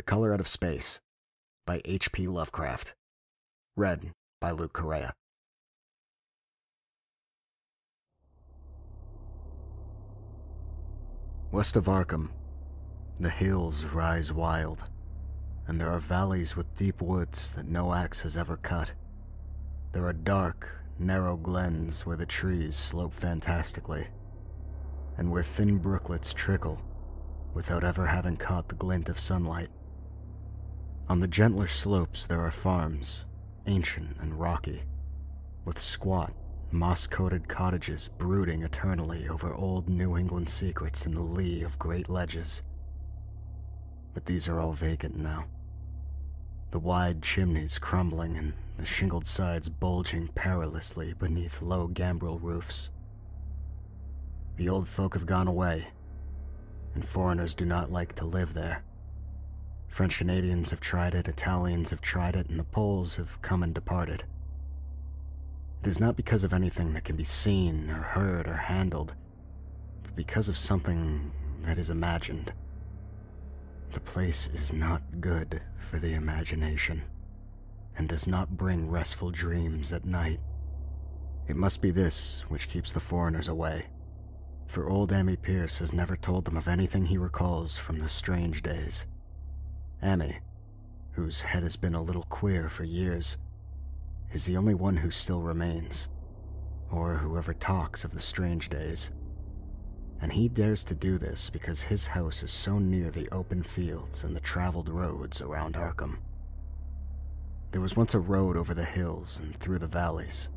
The Colour Out of Space by H. P. Lovecraft. Read by Luke Correia. West of Arkham, the hills rise wild, and there are valleys with deep woods that no axe has ever cut. There are dark, narrow glens where the trees slope fantastically, and where thin brooklets trickle without ever having caught the glint of sunlight. On the gentler slopes there are farms, ancient and rocky, with squat, moss-coated cottages brooding eternally over old New England secrets in the lee of great ledges. But these are all vacant now, the wide chimneys crumbling and the shingled sides bulging perilously beneath low gambrel roofs. The old folk have gone away, and foreigners do not like to live there. French Canadians have tried it, Italians have tried it, and the Poles have come and departed. It is not because of anything that can be seen or heard or handled, but because of something that is imagined. The place is not good for the imagination, and does not bring restful dreams at night. It must be this which keeps the foreigners away, for old Ammi Pierce has never told them of anything he recalls from the strange days. Ammi, whose head has been a little queer for years, is the only one who still remains, or whoever talks of the strange days. And he dares to do this because his house is so near the open fields and the traveled roads around Arkham. There was once a road over the hills and through the valleys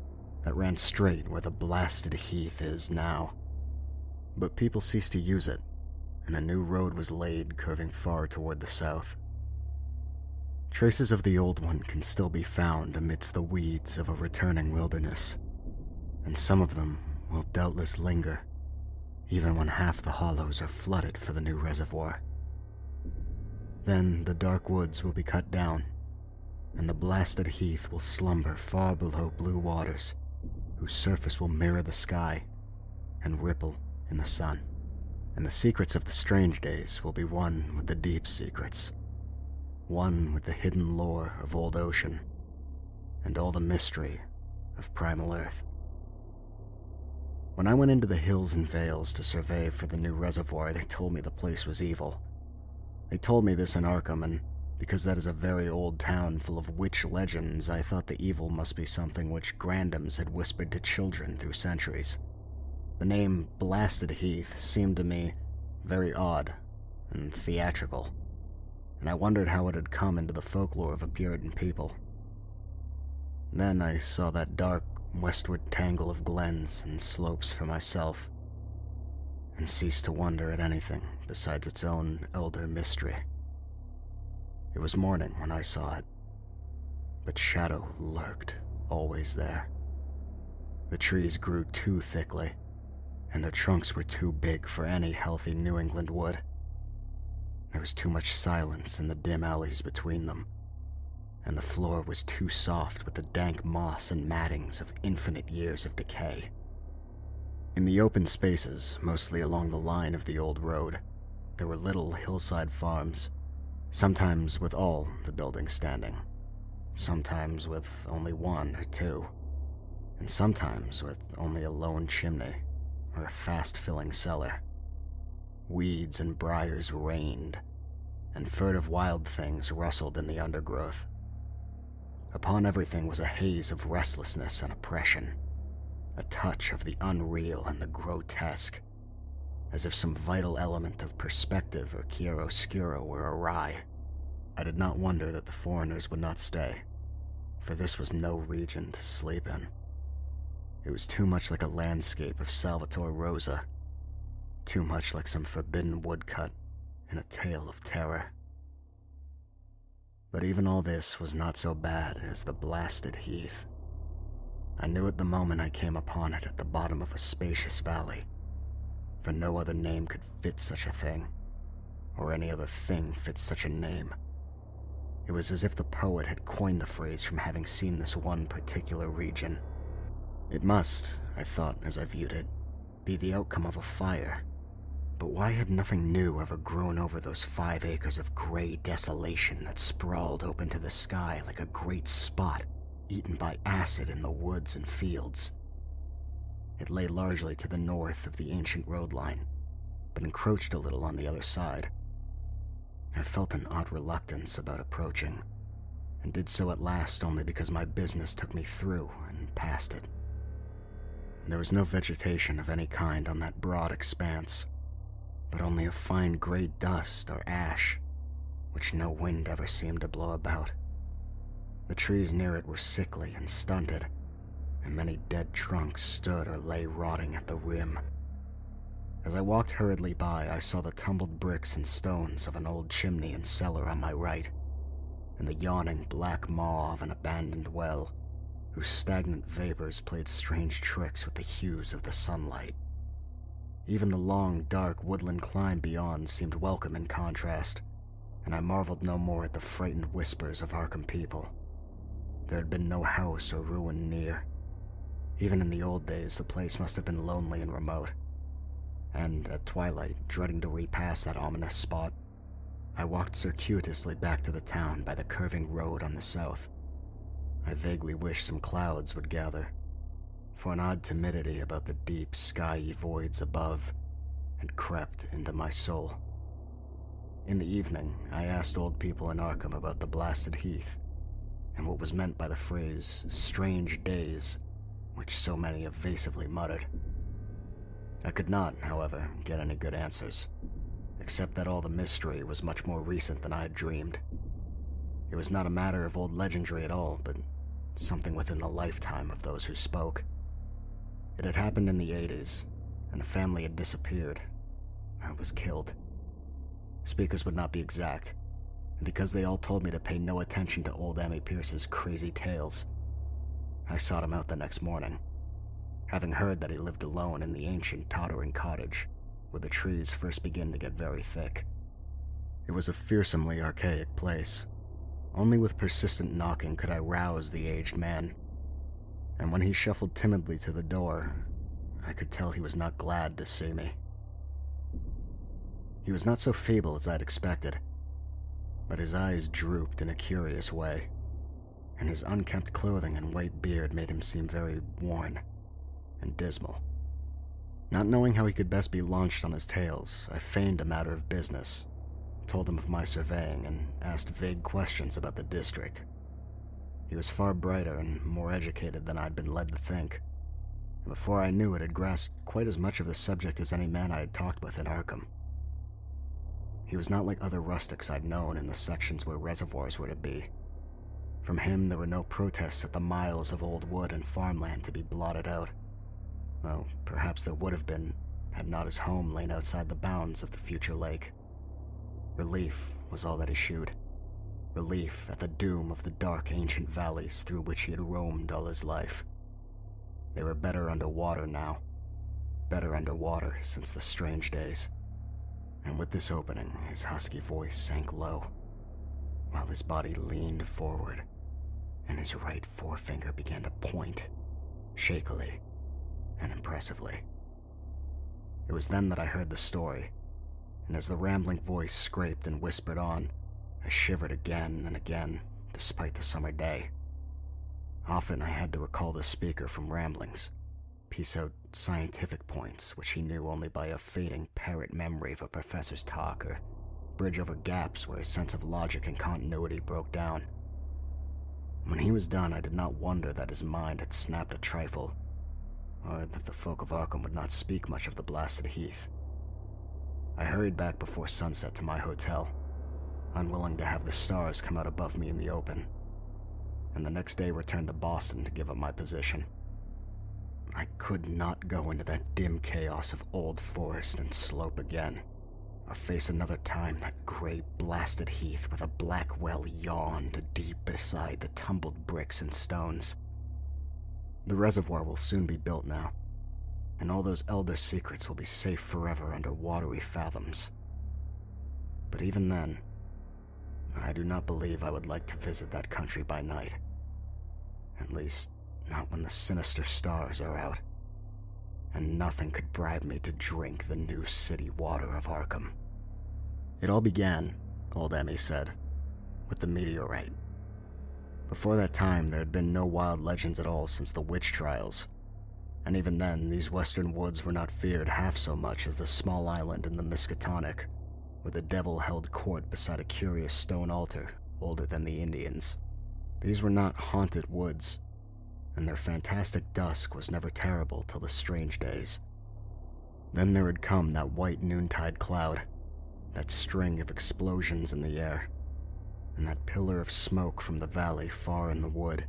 that ran straight where the Blasted Heath is now, but people ceased to use it, and a new road was laid curving far toward the south. Traces of the old one can still be found amidst the weeds of a returning wilderness, and some of them will doubtless linger, even when half the hollows are flooded for the new reservoir. Then the dark woods will be cut down, and the Blasted Heath will slumber far below blue waters, whose surface will mirror the sky and ripple in the sun. And the secrets of the strange days will be one with the deep secrets, one with the hidden lore of old ocean, and all the mystery of primal earth. When I went into the hills and vales to survey for the new reservoir, they told me the place was evil. They told me this in Arkham, and because that is a very old town full of witch legends, I thought the evil must be something which grandams had whispered to children through centuries. The name Blasted Heath seemed to me very odd and theatrical, and I wondered how it had come into the folklore of a Puritan people. Then I saw that dark, westward tangle of glens and slopes for myself, and ceased to wonder at anything besides its own elder mystery. It was morning when I saw it, but shadow lurked always there. The trees grew too thickly, and their trunks were too big for any healthy New England wood. There was too much silence in the dim alleys between them, and the floor was too soft with the dank moss and mattings of infinite years of decay. In the open spaces, mostly along the line of the old road, there were little hillside farms, sometimes with all the buildings standing, sometimes with only one or two, and sometimes with only a lone chimney or a fast-filling cellar. Weeds and briars reigned, and furtive wild things rustled in the undergrowth. Upon everything was a haze of restlessness and oppression, a touch of the unreal and the grotesque, as if some vital element of perspective or chiaroscuro were awry. I did not wonder that the foreigners would not stay, for this was no region to sleep in. It was too much like a landscape of Salvator Rosa, too much like some forbidden woodcut in a tale of terror. But even all this was not so bad as the Blasted Heath. I knew it the moment I came upon it at the bottom of a spacious valley, for no other name could fit such a thing, or any other thing fit such a name. It was as if the poet had coined the phrase from having seen this one particular region. It must, I thought as I viewed it, be the outcome of a fire, But why had nothing new ever grown over those 5 acres of gray desolation that sprawled open to the sky like a great spot eaten by acid in the woods and fields? It lay largely to the north of the ancient road line, but encroached a little on the other side. I felt an odd reluctance about approaching, and did so at last only because my business took me through and past it. There was no vegetation of any kind on that broad expanse, but only a fine gray dust or ash, which no wind ever seemed to blow about. The trees near it were sickly and stunted, and many dead trunks stood or lay rotting at the rim. As I walked hurriedly by, I saw the tumbled bricks and stones of an old chimney and cellar on my right, and the yawning black maw of an abandoned well, whose stagnant vapors played strange tricks with the hues of the sunlight. Even the long, dark woodland climb beyond seemed welcome in contrast, and I marveled no more at the frightened whispers of Arkham people. There had been no house or ruin near. Even in the old days, the place must have been lonely and remote. And, at twilight, dreading to repass that ominous spot, I walked circuitously back to the town by the curving road on the south. I vaguely wished some clouds would gather, for an odd timidity about the deep, skyey voids above had crept into my soul. In the evening, I asked old people in Arkham about the Blasted Heath, and what was meant by the phrase, "strange days," which so many evasively muttered. I could not, however, get any good answers, except that all the mystery was much more recent than I had dreamed. It was not a matter of old legendry at all, but something within the lifetime of those who spoke. It had happened in the 80s, and a family had disappeared. I was killed. Speakers would not be exact, and because they all told me to pay no attention to old Ammi Pierce's crazy tales, I sought him out the next morning, having heard that he lived alone in the ancient, tottering cottage, where the trees first began to get very thick. It was a fearsomely archaic place. Only with persistent knocking could I rouse the aged man, and when he shuffled timidly to the door, I could tell he was not glad to see me. He was not so feeble as I'd expected, but his eyes drooped in a curious way, and his unkempt clothing and white beard made him seem very worn and dismal. Not knowing how he could best be launched on his tales, I feigned a matter of business, told him of my surveying, and asked vague questions about the district. He was far brighter and more educated than I'd been led to think, and before I knew it had grasped quite as much of the subject as any man I had talked with in Arkham. He was not like other rustics I'd known in the sections where reservoirs were to be. From him there were no protests at the miles of old wood and farmland to be blotted out, though perhaps there would have been had not his home lain outside the bounds of the future lake. Relief was all that issued. Relief at the doom of the dark ancient valleys through which he had roamed all his life. They were better underwater now. Better underwater since the strange days. And with this opening, his husky voice sank low, while his body leaned forward, and his right forefinger began to point, shakily and impressively. It was then that I heard the story, and as the rambling voice scraped and whispered on, I shivered again and again, despite the summer day. Often I had to recall the speaker from ramblings, piece out scientific points which he knew only by a fading parrot memory of a professor's talk, or bridge over gaps where his sense of logic and continuity broke down. When he was done, I did not wonder that his mind had snapped a trifle, or that the folk of Arkham would not speak much of the Blasted Heath. I hurried back before sunset to my hotel, unwilling to have the stars come out above me in the open, and the next day returned to Boston to give up my position. I could not go into that dim chaos of old forest and slope again, or face another time that gray, blasted heath with a black well yawned deep beside the tumbled bricks and stones. The reservoir will soon be built now, and all those elder secrets will be safe forever under watery fathoms. But even then, I do not believe I would like to visit that country by night. At least, not when the sinister stars are out, and nothing could bribe me to drink the new city water of Arkham. It all began, old Ammi said, with the meteorite. Before that time, there had been no wild legends at all since the witch trials, and even then, these western woods were not feared half so much as the small island in the Miskatonic, where the devil held court beside a curious stone altar older than the Indians. These were not haunted woods, and their fantastic dusk was never terrible till the strange days. Then there had come that white noontide cloud, that string of explosions in the air, and that pillar of smoke from the valley far in the wood.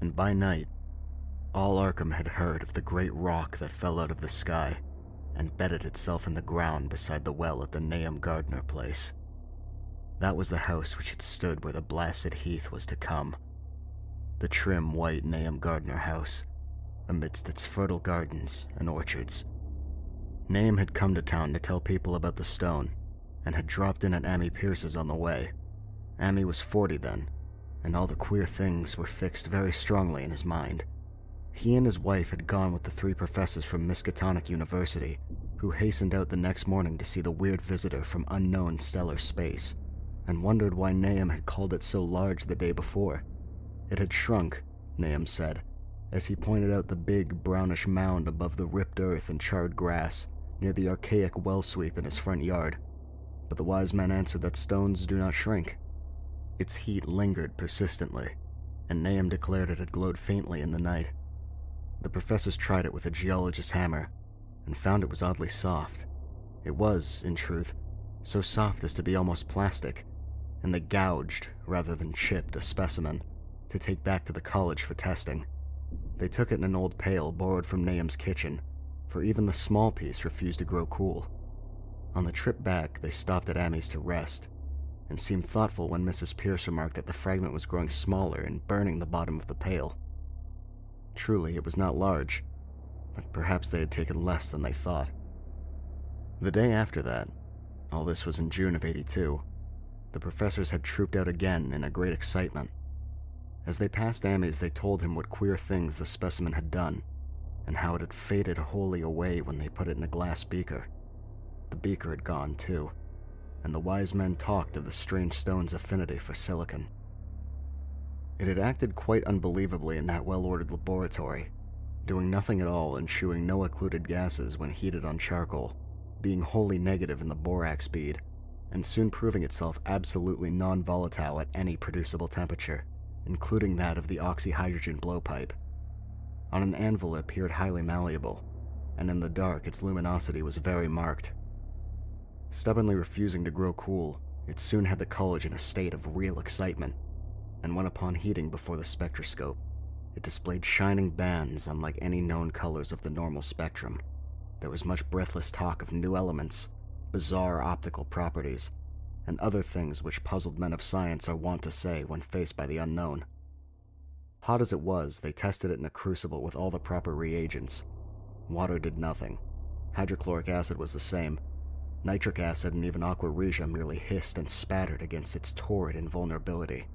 And by night, all Arkham had heard of the great rock that fell out of the sky and bedded itself in the ground beside the well at the Nahum Gardner place. That was the house which had stood where the Blasted Heath was to come. The trim white Nahum Gardner house, amidst its fertile gardens and orchards. Nahum had come to town to tell people about the stone, and had dropped in at Ammi Pierce's on the way. Ammi was 40 then, and all the queer things were fixed very strongly in his mind. He and his wife had gone with the three professors from Miskatonic University, who hastened out the next morning to see the weird visitor from unknown stellar space, and wondered why Nahum had called it so large the day before. It had shrunk, Nahum said, as he pointed out the big, brownish mound above the ripped earth and charred grass, near the archaic well-sweep in his front yard. But the wise man answered that stones do not shrink. Its heat lingered persistently, and Nahum declared it had glowed faintly in the night. The professors tried it with a geologist's hammer, and found it was oddly soft. It was, in truth, so soft as to be almost plastic, and they gouged, rather than chipped, a specimen to take back to the college for testing. They took it in an old pail borrowed from Nahum's kitchen, for even the small piece refused to grow cool. On the trip back, they stopped at Ammi's to rest, and seemed thoughtful when Mrs. Pierce remarked that the fragment was growing smaller and burning the bottom of the pail. Truly, it was not large, but perhaps they had taken less than they thought. The day after that, all this was in June of '82, the professors had trooped out again in a great excitement. As they passed Ammi's, they told him what queer things the specimen had done, and how it had faded wholly away when they put it in a glass beaker. The beaker had gone, too, and the wise men talked of the strange stone's affinity for silicon. It had acted quite unbelievably in that well-ordered laboratory, doing nothing at all and shewing no occluded gases when heated on charcoal, being wholly negative in the borax bead, and soon proving itself absolutely non-volatile at any producible temperature, including that of the oxyhydrogen blowpipe. On an anvil it appeared highly malleable, and in the dark its luminosity was very marked. Stubbornly refusing to grow cool, it soon had the college in a state of real excitement, and when upon heating before the spectroscope, it displayed shining bands unlike any known colors of the normal spectrum. There was much breathless talk of new elements, bizarre optical properties, and other things which puzzled men of science are wont to say when faced by the unknown. Hot as it was, they tested it in a crucible with all the proper reagents. Water did nothing. Hydrochloric acid was the same. Nitric acid and even aqua regia merely hissed and spattered against its torrid invulnerability.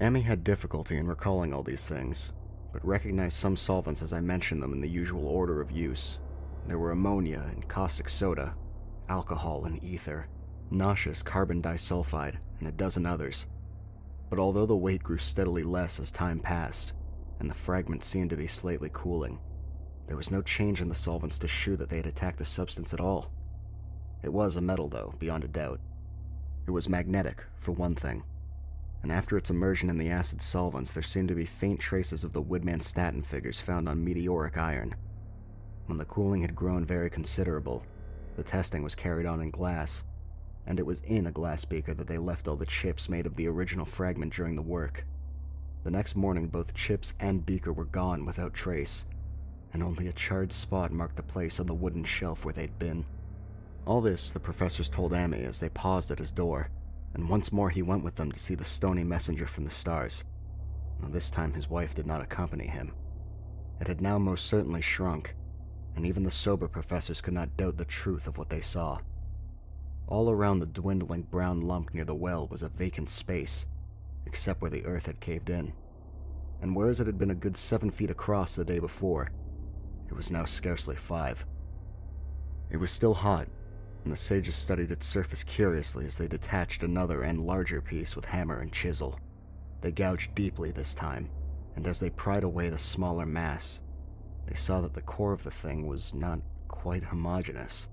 Ammi had difficulty in recalling all these things, but recognized some solvents as I mentioned them in the usual order of use. There were ammonia and caustic soda, alcohol and ether, nauseous carbon disulfide, and a dozen others. But although the weight grew steadily less as time passed, and the fragment seemed to be slightly cooling, there was no change in the solvents to shew that they had attacked the substance at all. It was a metal, though, beyond a doubt. It was magnetic, for one thing, and after its immersion in the acid solvents there seemed to be faint traces of the Woodman-Staton figures found on meteoric iron. When the cooling had grown very considerable, the testing was carried on in glass, and it was in a glass beaker that they left all the chips made of the original fragment during the work. The next morning, both chips and beaker were gone without trace, and only a charred spot marked the place on the wooden shelf where they'd been. All this the professors told Ammi as they paused at his door, and once more he went with them to see the stony messenger from the stars. Now, this time his wife did not accompany him. It had now most certainly shrunk, and even the sober professors could not doubt the truth of what they saw. All around the dwindling brown lump near the well was a vacant space, except where the earth had caved in. And whereas it had been a good 7 feet across the day before, It was now scarcely 5. It was still hot, and the sages studied its surface curiously as they detached another and larger piece with hammer and chisel. They gouged deeply this time, and as they pried away the smaller mass, they saw that the core of the thing was not quite homogeneous.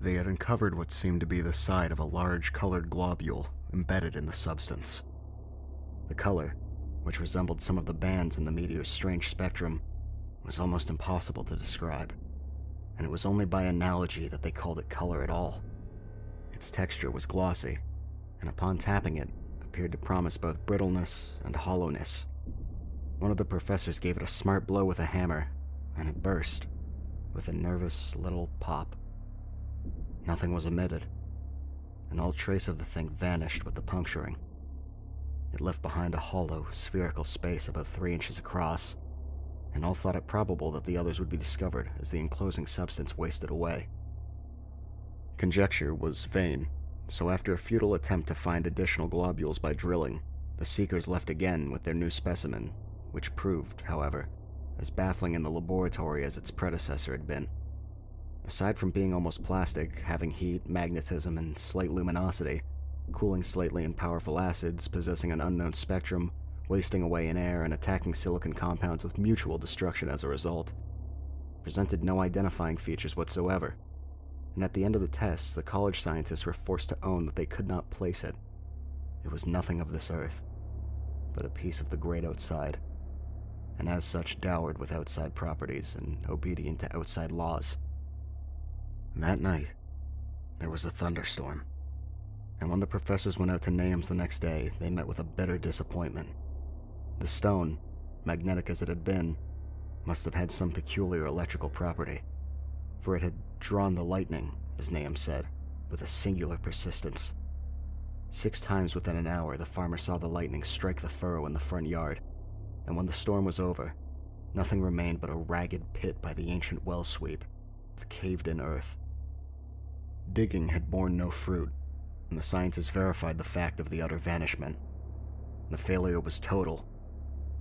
They had uncovered what seemed to be the side of a large colored globule embedded in the substance. The color, which resembled some of the bands in the meteor's strange spectrum, was almost impossible to describe, and it was only by analogy that they called it color at all. Its texture was glossy, and upon tapping it, appeared to promise both brittleness and hollowness. One of the professors gave it a smart blow with a hammer, and it burst, with a nervous little pop. Nothing was emitted, and all trace of the thing vanished with the puncturing. It left behind a hollow, spherical space about 3 inches across, and all thought it probable that the others would be discovered as the enclosing substance wasted away. Conjecture was vain, so after a futile attempt to find additional globules by drilling, the seekers left again with their new specimen, which proved, however, as baffling in the laboratory as its predecessor had been. Aside from being almost plastic, having heat, magnetism, and slight luminosity, cooling slightly in powerful acids, possessing an unknown spectrum, wasting away in air, and attacking silicon compounds with mutual destruction as a result, presented no identifying features whatsoever, and at the end of the tests, the college scientists were forced to own that they could not place it. It was nothing of this earth, but a piece of the great outside, and as such dowered with outside properties and obedient to outside laws. That night, there was a thunderstorm, and when the professors went out to Nahum's the next day, they met with a bitter disappointment. The stone, magnetic as it had been, must have had some peculiar electrical property, for it had drawn the lightning, as Nahum said, with a singular persistence. 6 times within an hour, the farmer saw the lightning strike the furrow in the front yard, and when the storm was over, nothing remained but a ragged pit by the ancient well sweep, with caved-in earth. Digging had borne no fruit, and the scientists verified the fact of the utter vanishment. The failure was total,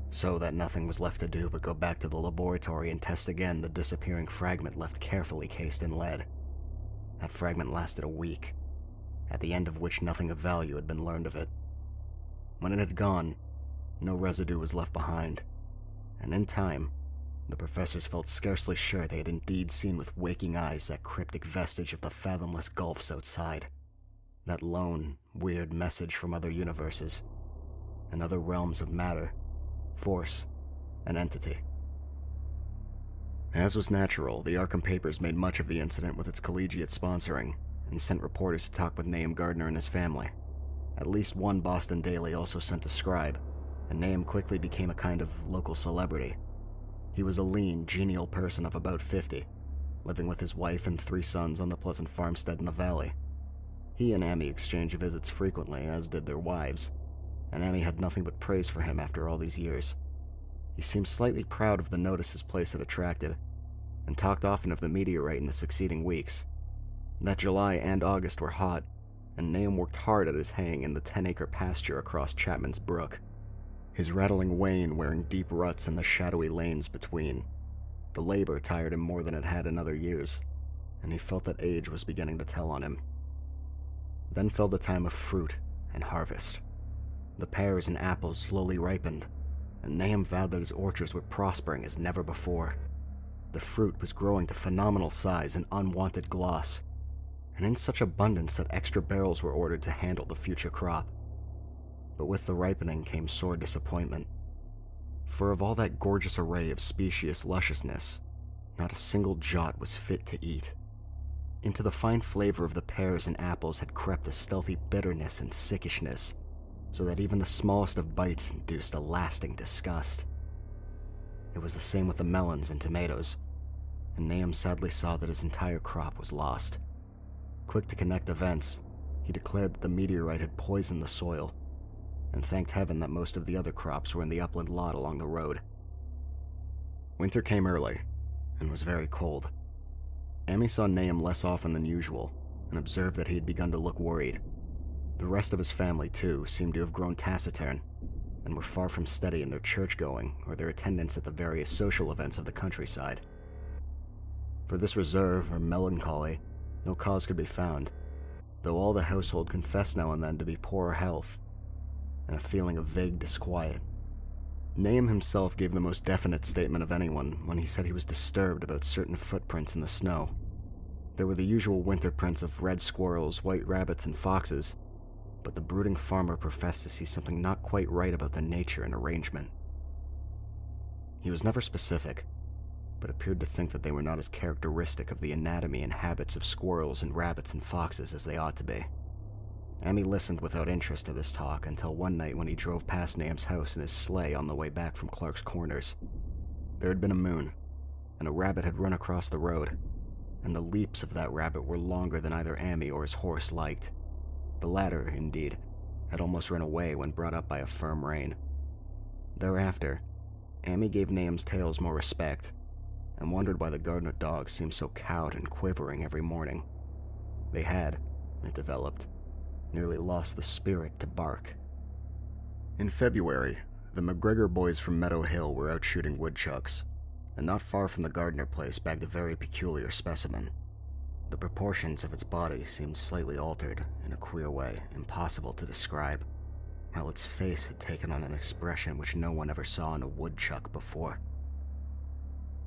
so that nothing was left to do but go back to the laboratory and test again the disappearing fragment left carefully cased in lead. That fragment lasted a week, at the end of which nothing of value had been learned of it. When it had gone, no residue was left behind, and in time, the professors felt scarcely sure they had indeed seen with waking eyes that cryptic vestige of the fathomless gulfs outside, that lone, weird message from other universes, and other realms of matter, force, and entity. As was natural, the Arkham papers made much of the incident with its collegiate sponsoring, and sent reporters to talk with Nahum Gardner and his family. At least one Boston daily also sent a scribe, and Nahum quickly became a kind of local celebrity. He was a lean, genial person of about 50, living with his wife and 3 sons on the pleasant farmstead in the valley. He and Ammi exchanged visits frequently, as did their wives, and Ammi had nothing but praise for him after all these years. He seemed slightly proud of the notice his place had attracted, and talked often of the meteorite in the succeeding weeks. That July and August were hot, and Nahum worked hard at his haying in the 10-acre pasture across Chapman's Brook, his rattling wain wearing deep ruts in the shadowy lanes between. The labor tired him more than it had in other years, and he felt that age was beginning to tell on him. Then fell the time of fruit and harvest. The pears and apples slowly ripened, and Nahum vowed that his orchards were prospering as never before. The fruit was growing to phenomenal size and unwanted gloss, and in such abundance that extra barrels were ordered to handle the future crop. But with the ripening came sore disappointment, for of all that gorgeous array of specious lusciousness, not a single jot was fit to eat. Into the fine flavor of the pears and apples had crept a stealthy bitterness and sickishness, so that even the smallest of bites induced a lasting disgust. It was the same with the melons and tomatoes, and Nahum sadly saw that his entire crop was lost. Quick to connect events, he declared that the meteorite had poisoned the soil, and thanked heaven that most of the other crops were in the upland lot along the road. Winter came early, and was very cold. Ammi saw Nahum less often than usual, and observed that he had begun to look worried. The rest of his family, too, seemed to have grown taciturn, and were far from steady in their church-going or their attendance at the various social events of the countryside. For this reserve or melancholy, no cause could be found, though all the household confessed now and then to be poor health, and a feeling of vague disquiet. Nahum himself gave the most definite statement of anyone when he said he was disturbed about certain footprints in the snow. There were the usual winter prints of red squirrels, white rabbits, and foxes, but the brooding farmer professed to see something not quite right about the nature and arrangement. He was never specific, but appeared to think that they were not as characteristic of the anatomy and habits of squirrels and rabbits and foxes as they ought to be. Ammi listened without interest to this talk until one night when he drove past Nahum's house in his sleigh on the way back from Clark's Corners. There had been a moon, and a rabbit had run across the road, and the leaps of that rabbit were longer than either Ammi or his horse liked. The latter, indeed, had almost run away when brought up by a firm rein. Thereafter, Ammi gave Nahum's tales more respect, and wondered why the Gardner dogs seemed so cowed and quivering every morning. They had, it developed, nearly lost the spirit to bark. In February, the McGregor boys from Meadow Hill were out shooting woodchucks, and not far from the Gardner place bagged a very peculiar specimen. The proportions of its body seemed slightly altered in a queer way impossible to describe, while its face had taken on an expression which no one ever saw in a woodchuck before.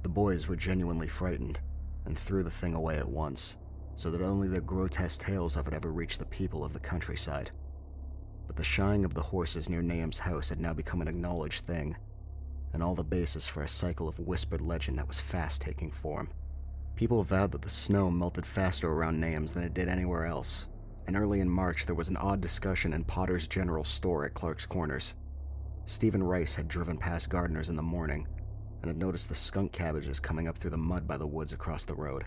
The boys were genuinely frightened, and threw the thing away at once, so that only the grotesque tales of it ever reached the people of the countryside. But the shying of the horses near Nahum's house had now become an acknowledged thing, and all the basis for a cycle of whispered legend that was fast taking form. People vowed that the snow melted faster around Nahum's than it did anywhere else, and early in March there was an odd discussion in Potter's General Store at Clark's Corners. Stephen Rice had driven past Gardner's in the morning, and had noticed the skunk cabbages coming up through the mud by the woods across the road.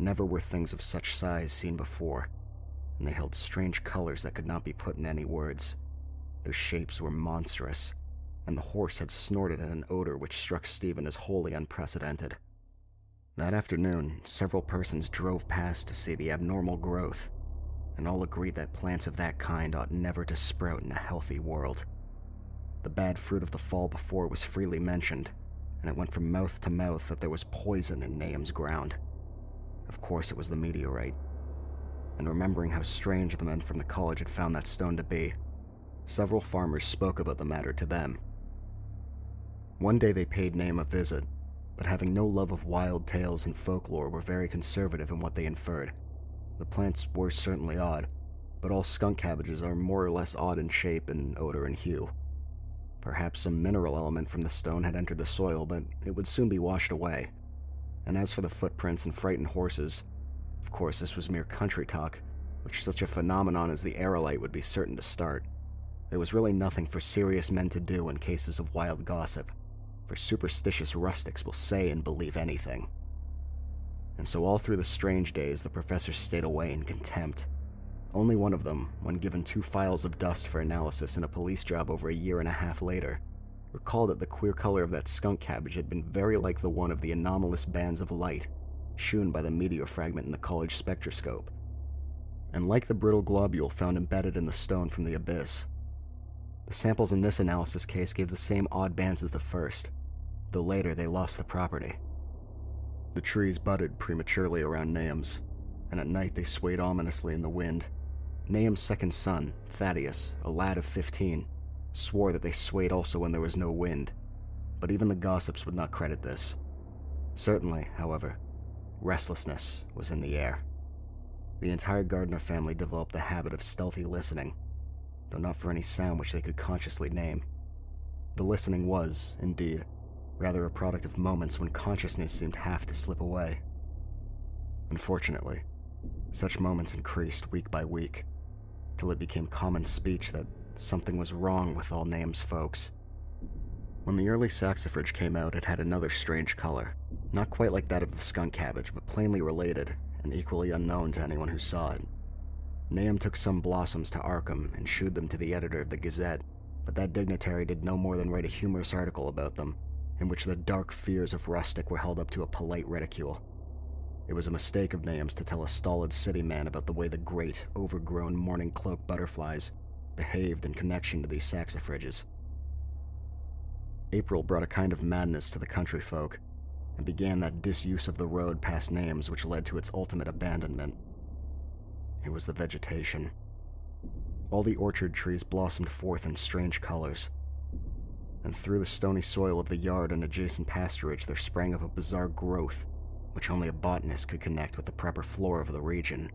Never were things of such size seen before, and they held strange colors that could not be put in any words. Their shapes were monstrous, and the horse had snorted at an odor which struck Stephen as wholly unprecedented. That afternoon, several persons drove past to see the abnormal growth, and all agreed that plants of that kind ought never to sprout in a healthy world. The bad fruit of the fall before was freely mentioned, and it went from mouth to mouth that there was poison in Nahum's ground. Of course it was the meteorite, and remembering how strange the men from the college had found that stone to be, several farmers spoke about the matter to them. One day they paid Nahum a visit, but having no love of wild tales and folklore were very conservative in what they inferred. The plants were certainly odd, but all skunk cabbages are more or less odd in shape and odor and hue. Perhaps some mineral element from the stone had entered the soil, but it would soon be washed away. And as for the footprints and frightened horses, of course this was mere country talk, which such a phenomenon as the aerolite would be certain to start. There was really nothing for serious men to do in cases of wild gossip, for superstitious rustics will say and believe anything. And so all through the strange days the professors stayed away in contempt. Only one of them, when given 2 files of dust for analysis in a police job over 1.5 years later, recalled that the queer color of that skunk cabbage had been very like the one of the anomalous bands of light shewn by the meteor fragment in the college spectroscope, and like the brittle globule found embedded in the stone from the abyss. The samples in this analysis case gave the same odd bands as the first, though later they lost the property. The trees budded prematurely around Nahum's, and at night they swayed ominously in the wind. Nahum's second son, Thaddeus, a lad of 15, swore that they swayed also when there was no wind, but even the gossips would not credit this. Certainly, however, restlessness was in the air. The entire Gardner family developed the habit of stealthy listening, though not for any sound which they could consciously name. The listening was, indeed, rather a product of moments when consciousness seemed half to slip away. Unfortunately, such moments increased week by week, till it became common speech that something was wrong with all Nahum's folks. When the early saxifrage came out, it had another strange color, not quite like that of the skunk cabbage, but plainly related and equally unknown to anyone who saw it. Nahum took some blossoms to Arkham and shewed them to the editor of the Gazette, but that dignitary did no more than write a humorous article about them, in which the dark fears of rustic were held up to a polite ridicule. It was a mistake of Nahum's to tell a stolid city man about the way the great, overgrown morning cloak butterflies behaved in connection to these saxifrages. April brought a kind of madness to the country folk, and began that disuse of the road past names which led to its ultimate abandonment. It was the vegetation. All the orchard trees blossomed forth in strange colors, and through the stony soil of the yard and adjacent pasturage there sprang up a bizarre growth which only a botanist could connect with the proper flora of the region.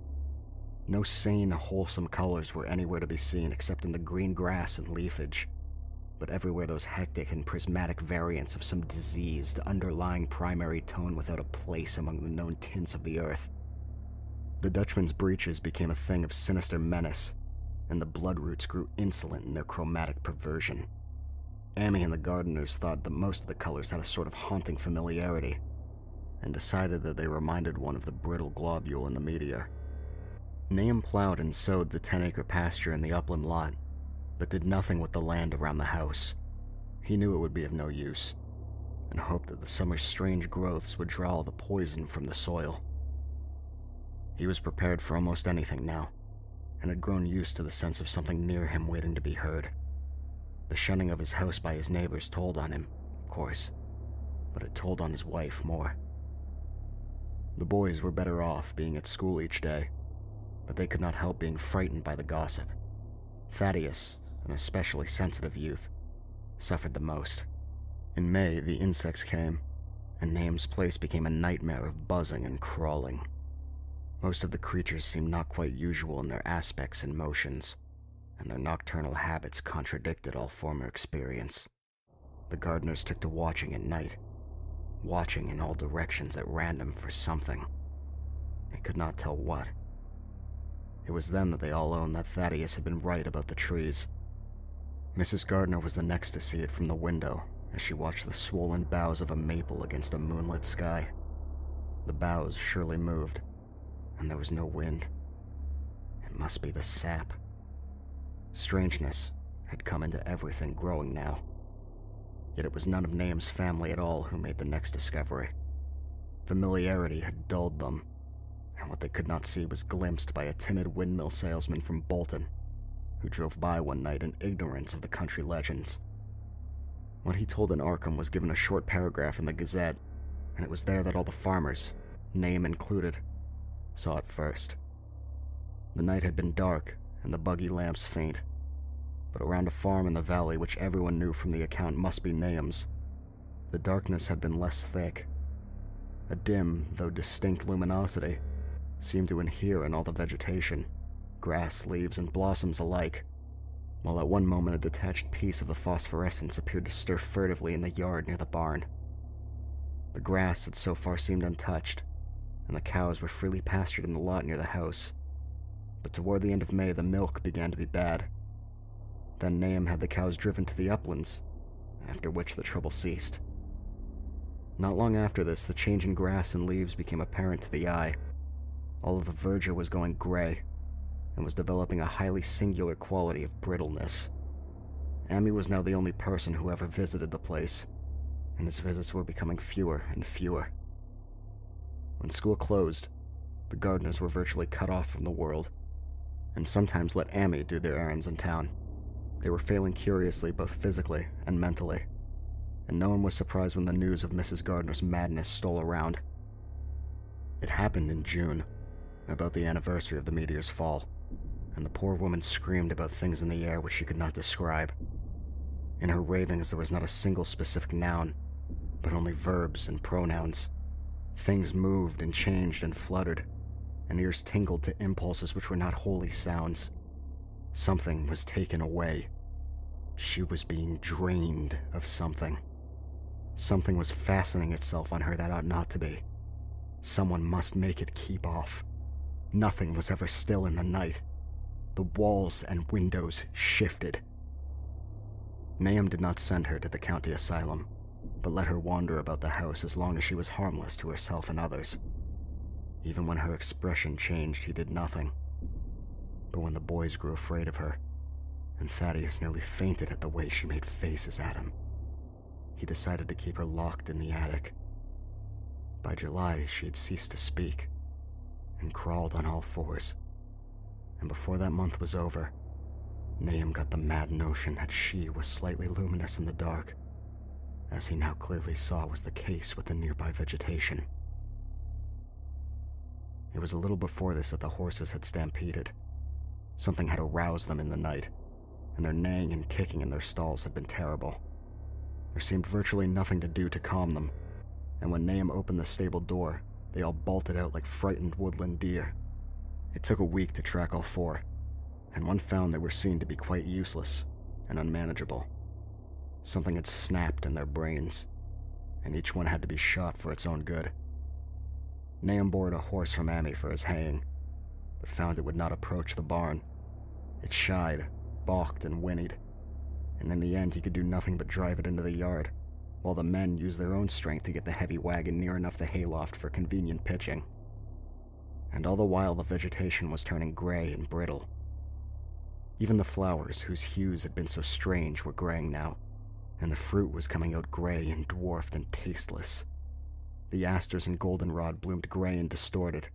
No sane, wholesome colors were anywhere to be seen except in the green grass and leafage, but everywhere those hectic and prismatic variants of some diseased, underlying primary tone without a place among the known tints of the earth. The Dutchman's breeches became a thing of sinister menace, and the bloodroots grew insolent in their chromatic perversion. Ammi and the gardeners thought that most of the colors had a sort of haunting familiarity, and decided that they reminded one of the brittle globule in the meteor. Nahum plowed and sowed the 10-acre pasture in the upland lot, but did nothing with the land around the house. He knew it would be of no use, and hoped that the summer's strange growths would draw all the poison from the soil. He was prepared for almost anything now, and had grown used to the sense of something near him waiting to be heard. The shunning of his house by his neighbors told on him, of course, but it told on his wife more. The boys were better off being at school each day, but they could not help being frightened by the gossip. Thaddeus, an especially sensitive youth, suffered the most. In May, the insects came, and Nahum's place became a nightmare of buzzing and crawling. Most of the creatures seemed not quite usual in their aspects and motions, and their nocturnal habits contradicted all former experience. The gardeners took to watching at night, watching in all directions at random for something. They could not tell what. It was then that they all owned that Thaddeus had been right about the trees. Mrs. Gardner was the next to see it from the window as she watched the swollen boughs of a maple against a moonlit sky. The boughs surely moved, and there was no wind. It must be the sap. Strangeness had come into everything growing now. Yet it was none of Nahum's family at all who made the next discovery. Familiarity had dulled them, and what they could not see was glimpsed by a timid windmill salesman from Bolton, who drove by one night in ignorance of the country legends. What he told in Arkham was given a short paragraph in the Gazette, and it was there that all the farmers, Nahum included, saw it first. The night had been dark, and the buggy lamps faint, but around a farm in the valley which everyone knew from the account must be Nahum's, the darkness had been less thick. A dim, though distinct luminosity seemed to inhere in all the vegetation, grass, leaves, and blossoms alike, while at one moment a detached piece of the phosphorescence appeared to stir furtively in the yard near the barn. The grass had so far seemed untouched, and the cows were freely pastured in the lot near the house, but toward the end of May the milk began to be bad. Then Nahum had the cows driven to the uplands, after which the trouble ceased. Not long after this, the change in grass and leaves became apparent to the eye. All of the verdure was going gray, and was developing a highly singular quality of brittleness. Ammi was now the only person who ever visited the place, and his visits were becoming fewer and fewer. When school closed, the gardeners were virtually cut off from the world, and sometimes let Ammi do their errands in town. They were failing curiously both physically and mentally, and no one was surprised when the news of Mrs. Gardner's madness stole around. It happened in June, about the anniversary of the meteor's fall, and the poor woman screamed about things in the air which she could not describe. In her ravings there was not a single specific noun, but only verbs and pronouns. Things moved and changed and fluttered, and ears tingled to impulses which were not wholly sounds. Something was taken away. She was being drained of something. Something was fastening itself on her that ought not to be. Someone must make it keep off. Nothing was ever still in the night. The walls and windows shifted. Nahum did not send her to the county asylum, but let her wander about the house as long as she was harmless to herself and others. Even when her expression changed, he did nothing. But when the boys grew afraid of her, and Thaddeus nearly fainted at the way she made faces at him, he decided to keep her locked in the attic. By July, she had ceased to speak, and crawled on all fours, and before that month was over, Nahum got the mad notion that she was slightly luminous in the dark, as he now clearly saw was the case with the nearby vegetation. It was a little before this that the horses had stampeded. Something had aroused them in the night, and their neighing and kicking in their stalls had been terrible. There seemed virtually nothing to do to calm them, and when Nahum opened the stable door, they all bolted out like frightened woodland deer. It took a week to track all four, and one found they were seen to be quite useless and unmanageable. Something had snapped in their brains, and each one had to be shot for its own good. Nahum borrowed a horse from Ammi for his haying, but found it would not approach the barn. It shied, balked, and whinnied, and in the end he could do nothing but drive it into the yard, while the men used their own strength to get the heavy wagon near enough the hayloft for convenient pitching. And all the while the vegetation was turning gray and brittle. Even the flowers, whose hues had been so strange, were graying now, and the fruit was coming out gray and dwarfed and tasteless. The asters and goldenrod bloomed gray and distorted,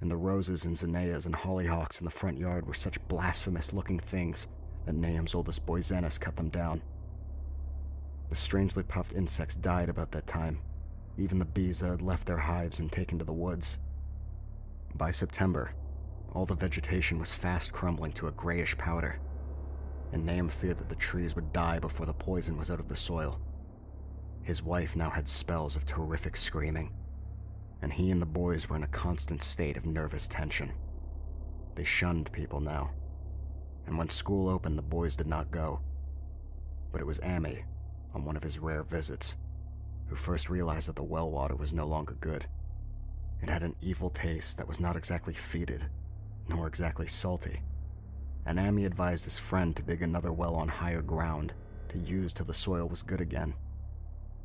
and the roses and zinnias and hollyhocks in the front yard were such blasphemous-looking things that Nahum's oldest boy Zenas cut them down. The strangely puffed insects died about that time, even the bees that had left their hives and taken to the woods. By September, all the vegetation was fast crumbling to a grayish powder, and Nahum feared that the trees would die before the poison was out of the soil. His wife now had spells of terrific screaming, and he and the boys were in a constant state of nervous tension. They shunned people now, and when school opened, the boys did not go. But it was Ammi, on one of his rare visits, who first realized that the well water was no longer good. It had an evil taste that was not exactly fetid, nor exactly salty, and Ammi advised his friend to dig another well on higher ground to use till the soil was good again.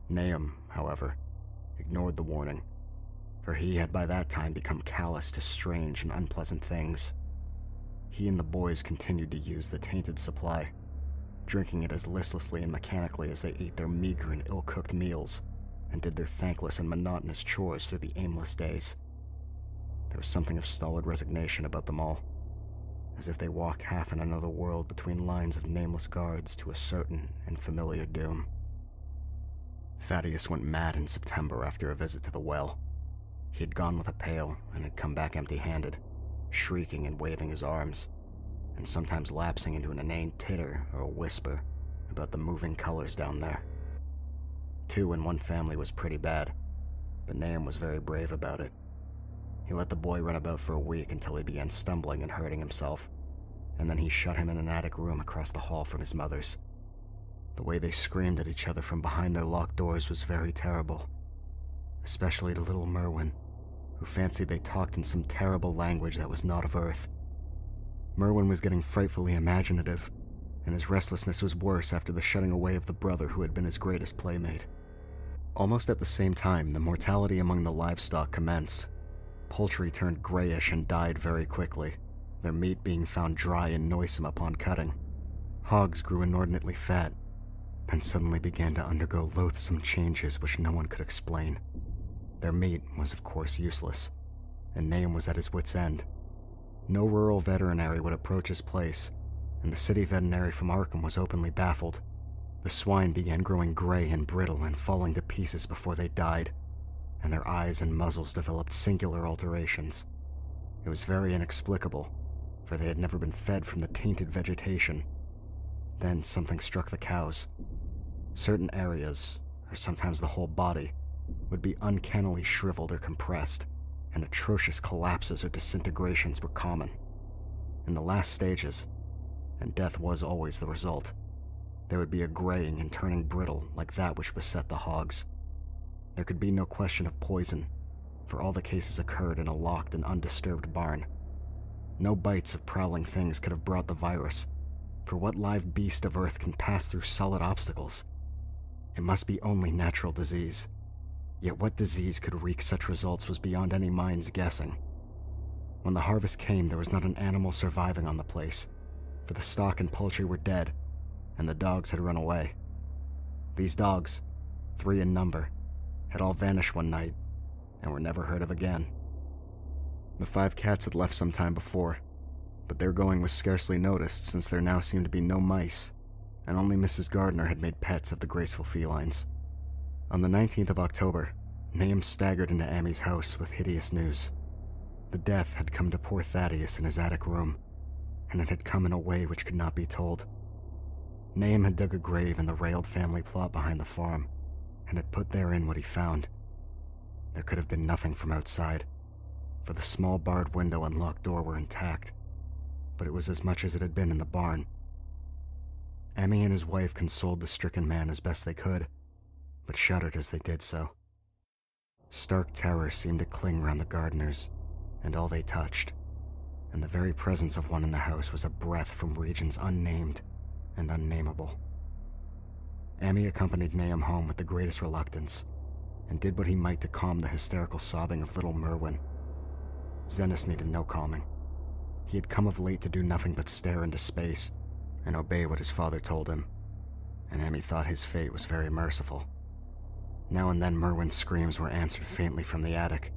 Nahum, however, ignored the warning, for he had by that time become callous to strange and unpleasant things. He and the boys continued to use the tainted supply, drinking it as listlessly and mechanically as they ate their meager and ill-cooked meals and did their thankless and monotonous chores through the aimless days. There was something of stolid resignation about them all, as if they walked half in another world between lines of nameless guards to a certain and familiar doom. Thaddeus went mad in September after a visit to the well. He had gone with a pail and had come back empty-handed, shrieking and waving his arms, and sometimes lapsing into an inane titter or a whisper about the moving colors down there. Two in one family was pretty bad, but Nahum was very brave about it. He let the boy run about for a week until he began stumbling and hurting himself, and then he shut him in an attic room across the hall from his mother's. The way they screamed at each other from behind their locked doors was very terrible, especially to little Merwin, who fancied they talked in some terrible language that was not of Earth. Merwin was getting frightfully imaginative, and his restlessness was worse after the shutting away of the brother who had been his greatest playmate. Almost at the same time, the mortality among the livestock commenced. Poultry turned grayish and died very quickly, their meat being found dry and noisome upon cutting. Hogs grew inordinately fat, and suddenly began to undergo loathsome changes which no one could explain. Their meat was, of course, useless, and Nahum was at his wit's end. No rural veterinary would approach his place, and the city veterinary from Arkham was openly baffled. The swine began growing gray and brittle and falling to pieces before they died, and their eyes and muzzles developed singular alterations. It was very inexplicable, for they had never been fed from the tainted vegetation. Then something struck the cows. Certain areas, or sometimes the whole body, would be uncannily shriveled or compressed, and atrocious collapses or disintegrations were common. In the last stages, and death was always the result, there would be a graying and turning brittle like that which beset the hogs. There could be no question of poison, for all the cases occurred in a locked and undisturbed barn. No bites of prowling things could have brought the virus, for what live beast of Earth can pass through solid obstacles? It must be only natural disease. Yet what disease could wreak such results was beyond any mind's guessing. When the harvest came, there was not an animal surviving on the place, for the stock and poultry were dead, and the dogs had run away. These dogs, 3 in number, had all vanished one night, and were never heard of again. The 5 cats had left some time before, but their going was scarcely noticed since there now seemed to be no mice, and only Mrs. Gardner had made pets of the graceful felines. On the 19th of October, Nahum staggered into Ammi's house with hideous news. The death had come to poor Thaddeus in his attic room, and it had come in a way which could not be told. Nahum had dug a grave in the railed family plot behind the farm, and had put therein what he found. There could have been nothing from outside, for the small barred window and locked door were intact, but it was as much as it had been in the barn. Ammi and his wife consoled the stricken man as best they could, but shuddered as they did so. Stark terror seemed to cling round the gardeners, and all they touched, and the very presence of one in the house was a breath from regions unnamed and unnameable. Ammi accompanied Nahum home with the greatest reluctance, and did what he might to calm the hysterical sobbing of little Merwin. Zenas needed no calming. He had come of late to do nothing but stare into space and obey what his father told him, and Ammi thought his fate was very merciful. Now and then Merwin's screams were answered faintly from the attic,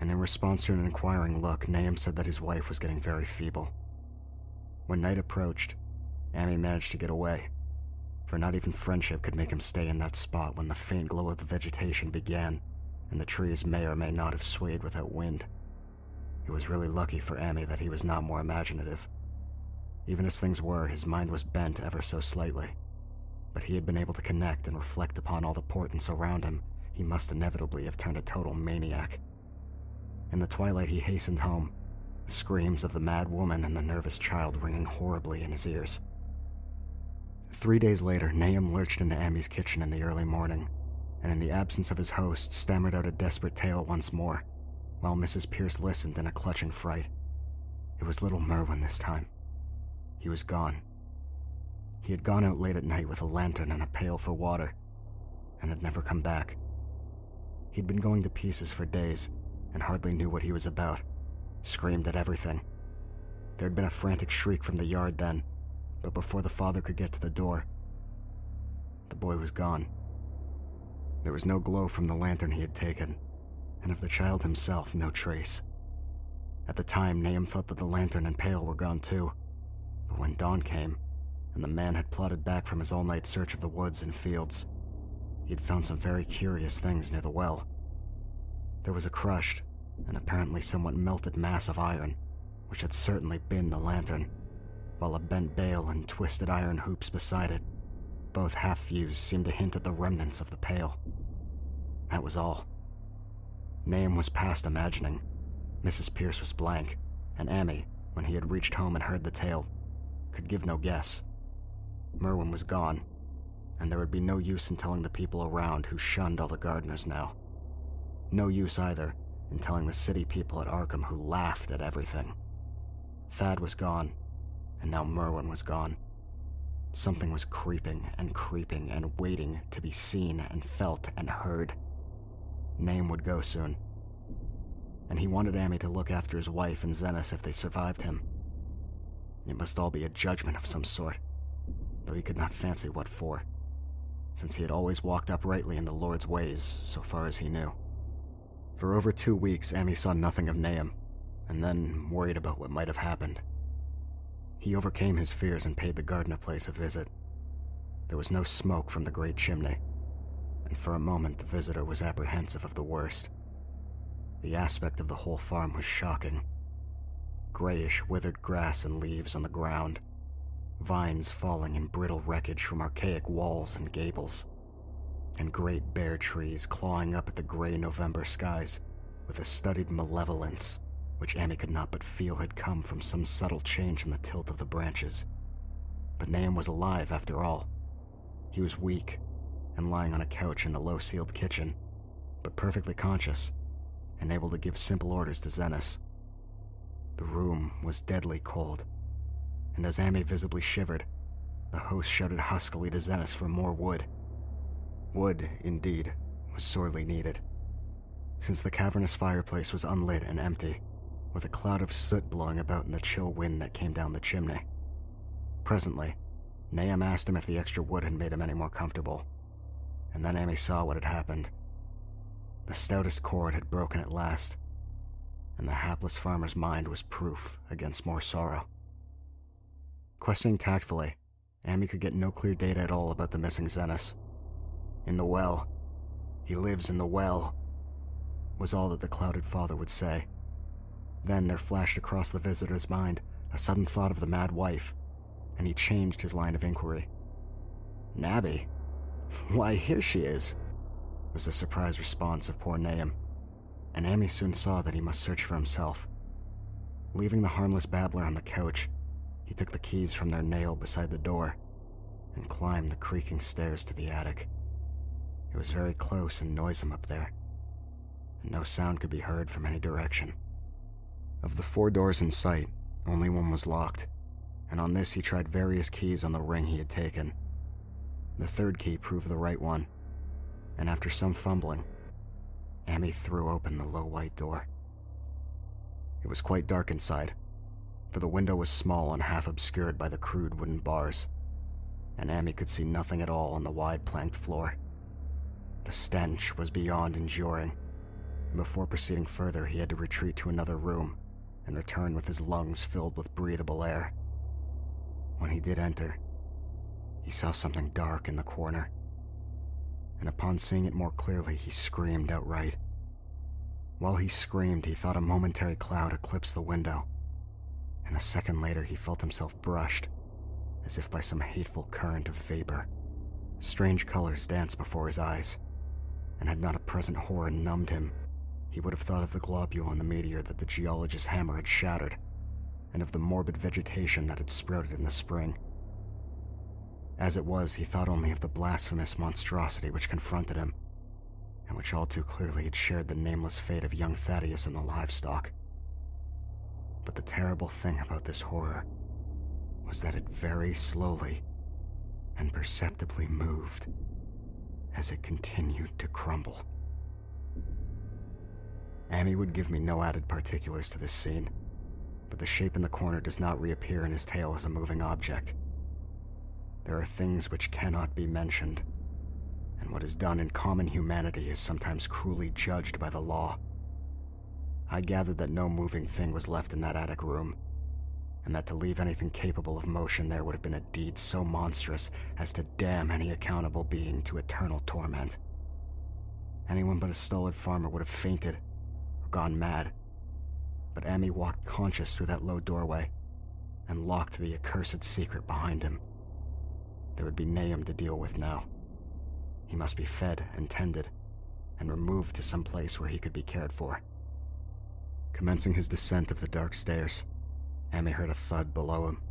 and in response to an inquiring look, Nahum said that his wife was getting very feeble. When night approached, Ammi managed to get away, for not even friendship could make him stay in that spot when the faint glow of the vegetation began, and the trees may or may not have swayed without wind. It was really lucky for Ammi that he was not more imaginative. Even as things were, his mind was bent ever so slightly, but he had been able to connect and reflect upon all the portents around him. He must inevitably have turned a total maniac. In the twilight he hastened home, the screams of the mad woman and the nervous child ringing horribly in his ears. 3 days later, Nahum lurched into Ammi's kitchen in the early morning, and in the absence of his host, stammered out a desperate tale once more, while Mrs. Pierce listened in a clutching fright. It was little Merwin this time. He was gone. He had gone out late at night with a lantern and a pail for water, and had never come back. He'd been going to pieces for days, and hardly knew what he was about, screamed at everything. There had been a frantic shriek from the yard then, but before the father could get to the door, the boy was gone. There was no glow from the lantern he had taken, and of the child himself no trace. At the time, Nahum thought that the lantern and pail were gone too, but when dawn came, and the man had plodded back from his all-night search of the woods and fields, he had found some very curious things near the well. There was a crushed, and apparently somewhat melted mass of iron, which had certainly been the lantern, while a bent bale and twisted iron hoops beside it, both half-fused, seemed to hint at the remnants of the pail. That was all. Nahum was past imagining. Mrs. Pierce was blank, and Ammi, when he had reached home and heard the tale, could give no guess. Merwin was gone, and there would be no use in telling the people around who shunned all the gardeners now. No use either in telling the city people at Arkham who laughed at everything. Thad was gone, and now Merwin was gone. Something was creeping and creeping and waiting to be seen and felt and heard. Nahum would go soon. And he wanted Ammi to look after his wife and Zenas if they survived him. It must all be a judgment of some sort, though he could not fancy what for, since he had always walked uprightly in the Lord's ways, so far as he knew. For over 2 weeks, Ammi saw nothing of Nahum, and then worried about what might have happened. He overcame his fears and paid the Gardner place a visit. There was no smoke from the great chimney, and for a moment the visitor was apprehensive of the worst. The aspect of the whole farm was shocking. Grayish, withered grass and leaves on the ground, vines falling in brittle wreckage from archaic walls and gables, and great bare trees clawing up at the gray November skies with a studied malevolence which Ammi could not but feel had come from some subtle change in the tilt of the branches. But Nahum was alive after all. He was weak, and lying on a couch in the low-ceiled kitchen, but perfectly conscious, and able to give simple orders to Zenas. The room was deadly cold, and as Ammi visibly shivered, the host shouted huskily to Zenas for more wood. Wood, indeed, was sorely needed, since the cavernous fireplace was unlit and empty, with a cloud of soot blowing about in the chill wind that came down the chimney. Presently, Nahum asked him if the extra wood had made him any more comfortable, and then Ammi saw what had happened. The stoutest cord had broken at last, and the hapless farmer's mind was proof against more sorrow. Questioning tactfully, Ammi could get no clear data at all about the missing Zenas. In the well, He lives in the well," was all that the clouded father would say. Then there flashed across the visitor's mind a sudden thought of the mad wife, and he changed his line of inquiry. "Nabby? Why, here she is," was the surprised response of poor Nahum, and Ammi soon saw that he must search for himself. Leaving the harmless babbler on the couch, he took the keys from their nail beside the door and climbed the creaking stairs to the attic. It was very close and noisome up there, and no sound could be heard from any direction. Of the four doors in sight, only one was locked, and on this he tried various keys on the ring he had taken. The third key proved the right one, and after some fumbling, Ammi threw open the low white door. It was quite dark inside, for the window was small and half obscured by the crude wooden bars, and Ammi could see nothing at all on the wide planked floor. The stench was beyond enduring, and before proceeding further he had to retreat to another room and return with his lungs filled with breathable air. When he did enter, he saw something dark in the corner, and upon seeing it more clearly, he screamed outright. While he screamed, he thought a momentary cloud eclipsed the window, and a second later he felt himself brushed, as if by some hateful current of vapor. Strange colors danced before his eyes, and had not a present horror numbed him, he would have thought of the globule on the meteor that the geologist's hammer had shattered, and of the morbid vegetation that had sprouted in the spring. As it was, he thought only of the blasphemous monstrosity which confronted him, and which all too clearly had shared the nameless fate of young Thaddeus and the livestock. But the terrible thing about this horror was that it very slowly and perceptibly moved as it continued to crumble. Ammi would give me no added particulars to this scene, but the shape in the corner does not reappear in his tale as a moving object. There are things which cannot be mentioned, and what is done in common humanity is sometimes cruelly judged by the law. I gathered that no moving thing was left in that attic room, and that to leave anything capable of motion there would have been a deed so monstrous as to damn any accountable being to eternal torment. Anyone but a stolid farmer would have fainted or gone mad, but Ammi walked conscious through that low doorway and locked the accursed secret behind him. There would be Nahum to deal with now. He must be fed and tended, and removed to some place where he could be cared for. Commencing his descent of the dark stairs, Ammi heard a thud below him.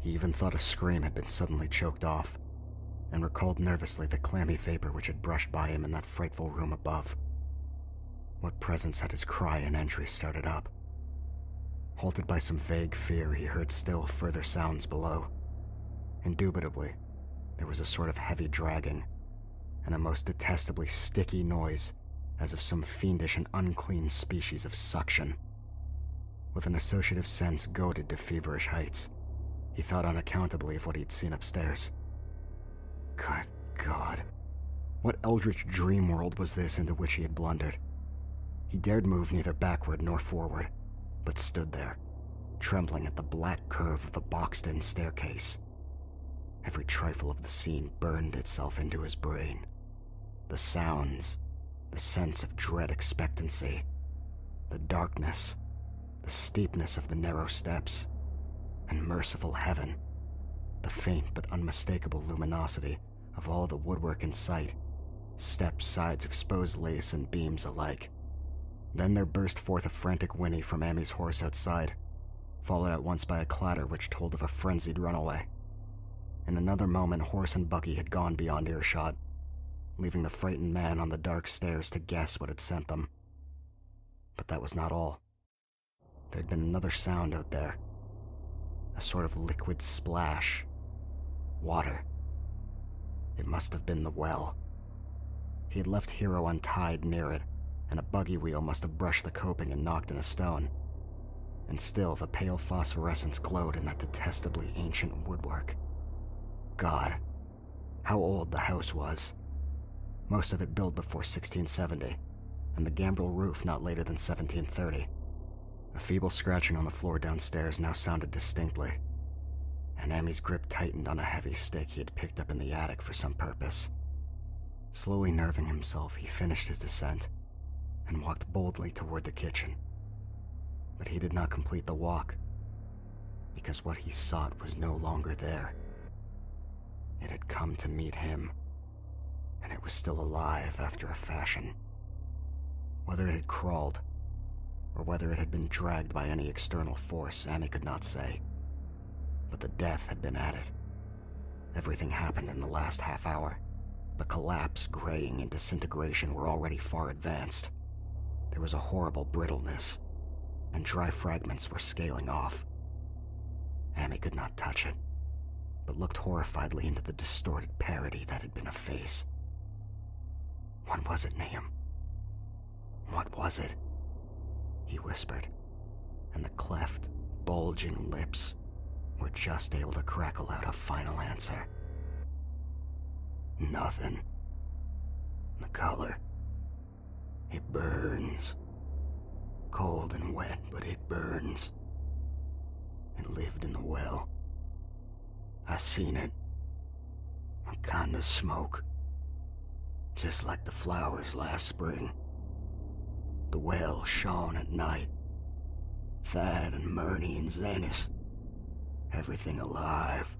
He even thought a scream had been suddenly choked off, and recalled nervously the clammy vapor which had brushed by him in that frightful room above. What presence had his cry and entry started up? Halted by some vague fear, he heard still further sounds below. Indubitably, there was a sort of heavy dragging, and a most detestably sticky noise, as of some fiendish and unclean species of suction. With an associative sense goaded to feverish heights, he thought unaccountably of what he'd seen upstairs. Good God. What eldritch dream world was this into which he had blundered? He dared move neither backward nor forward, but stood there, trembling at the black curve of the boxed-in staircase. Every trifle of the scene burned itself into his brain. The sounds, the sense of dread expectancy, the darkness, the steepness of the narrow steps, and merciful heaven, the faint but unmistakable luminosity of all the woodwork in sight, steps, sides, exposed lace, and beams alike. Then there burst forth a frantic whinny from Ammi's horse outside, followed at once by a clatter which told of a frenzied runaway. In another moment, horse and buggy had gone beyond earshot, leaving the frightened man on the dark stairs to guess what had sent them. But that was not all. There had been another sound out there. A sort of liquid splash. Water. It must have been the well. He had left Hero untied near it, and a buggy wheel must have brushed the coping and knocked in a stone. And still, the pale phosphorescence glowed in that detestably ancient woodwork. God, how old the house was. Most of it built before 1670, and the gambrel roof not later than 1730. A feeble scratching on the floor downstairs now sounded distinctly, and Ammi's grip tightened on a heavy stick he had picked up in the attic for some purpose. Slowly nerving himself, he finished his descent and walked boldly toward the kitchen. But he did not complete the walk, because what he sought was no longer there. It had come to meet him, and it was still alive after a fashion. Whether it had crawled, or whether it had been dragged by any external force, Ammi could not say. But the death had been at it. Everything happened in the last half hour. The collapse, graying, and disintegration were already far advanced. There was a horrible brittleness, and dry fragments were scaling off. Ammi could not touch it, but looked horrifiedly into the distorted parody that had been a face. What was it, Nahum? What was it? He whispered, and the cleft, bulging lips were just able to crackle out a final answer. Nothing. The color. It burns. Cold and wet, but it burns. It lived in the well. I seen it. A kind of smoke. Just like the flowers last spring. The well shone at night. Thad and Murney and Zenas. Everything alive.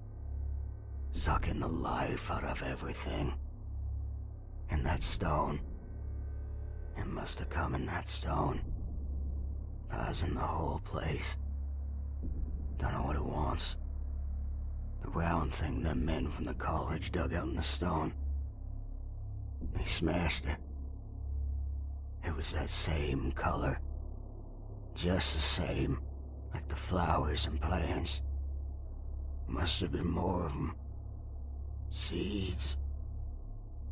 Sucking the life out of everything. And that stone. It must have come in that stone. Buzzing the whole place. Don't know what it wants. The round thing them men from the college dug out in the stone. They smashed it. It was that same color. Just the same, like the flowers and plants. Must have been more of them. Seeds.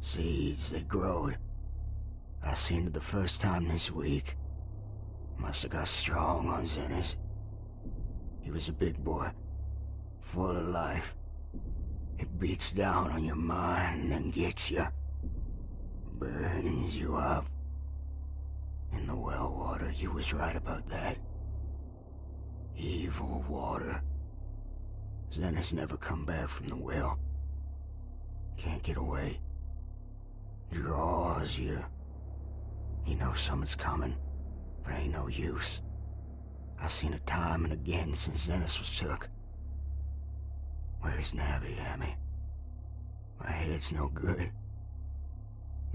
Seeds, they growed. I seen it the first time this week. Must have got strong on Zenas. He was a big boy. Full of life. It beats down on your mind and then gets you. Burns you up. In the well water, you was right about that. Evil water. Zenas never come back from the well. Can't get away. Draws you. You know something's coming, but ain't no use. I seen it time and again since Zenas was took. Where's Navi, Ammi? My head's no good.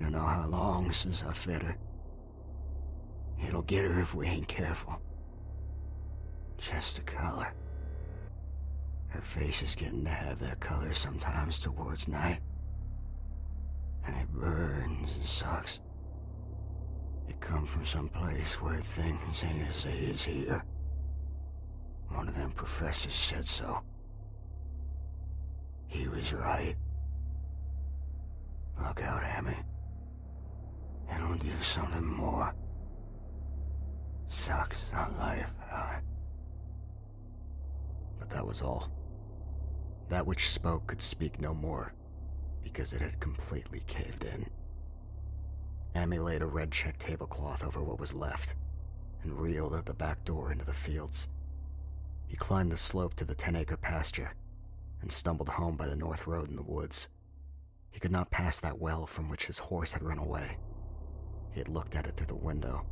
Don't know how long since I fed her. It'll get her if we ain't careful. Just the color. Her face is getting to have that color sometimes towards night. And it burns and sucks. It come from some place where things ain't as they is here. One of them professors said so. He was right. Look out, Ammi. It'll do something more. Sucks not life, huh? But that was all. That which spoke could speak no more, because it had completely caved in. Ammi laid a red check tablecloth over what was left, and reeled at the back door into the fields. He climbed the slope to the 10-acre pasture, and stumbled home by the north road in the woods. He could not pass that well from which his horse had run away. He had looked at it through the window,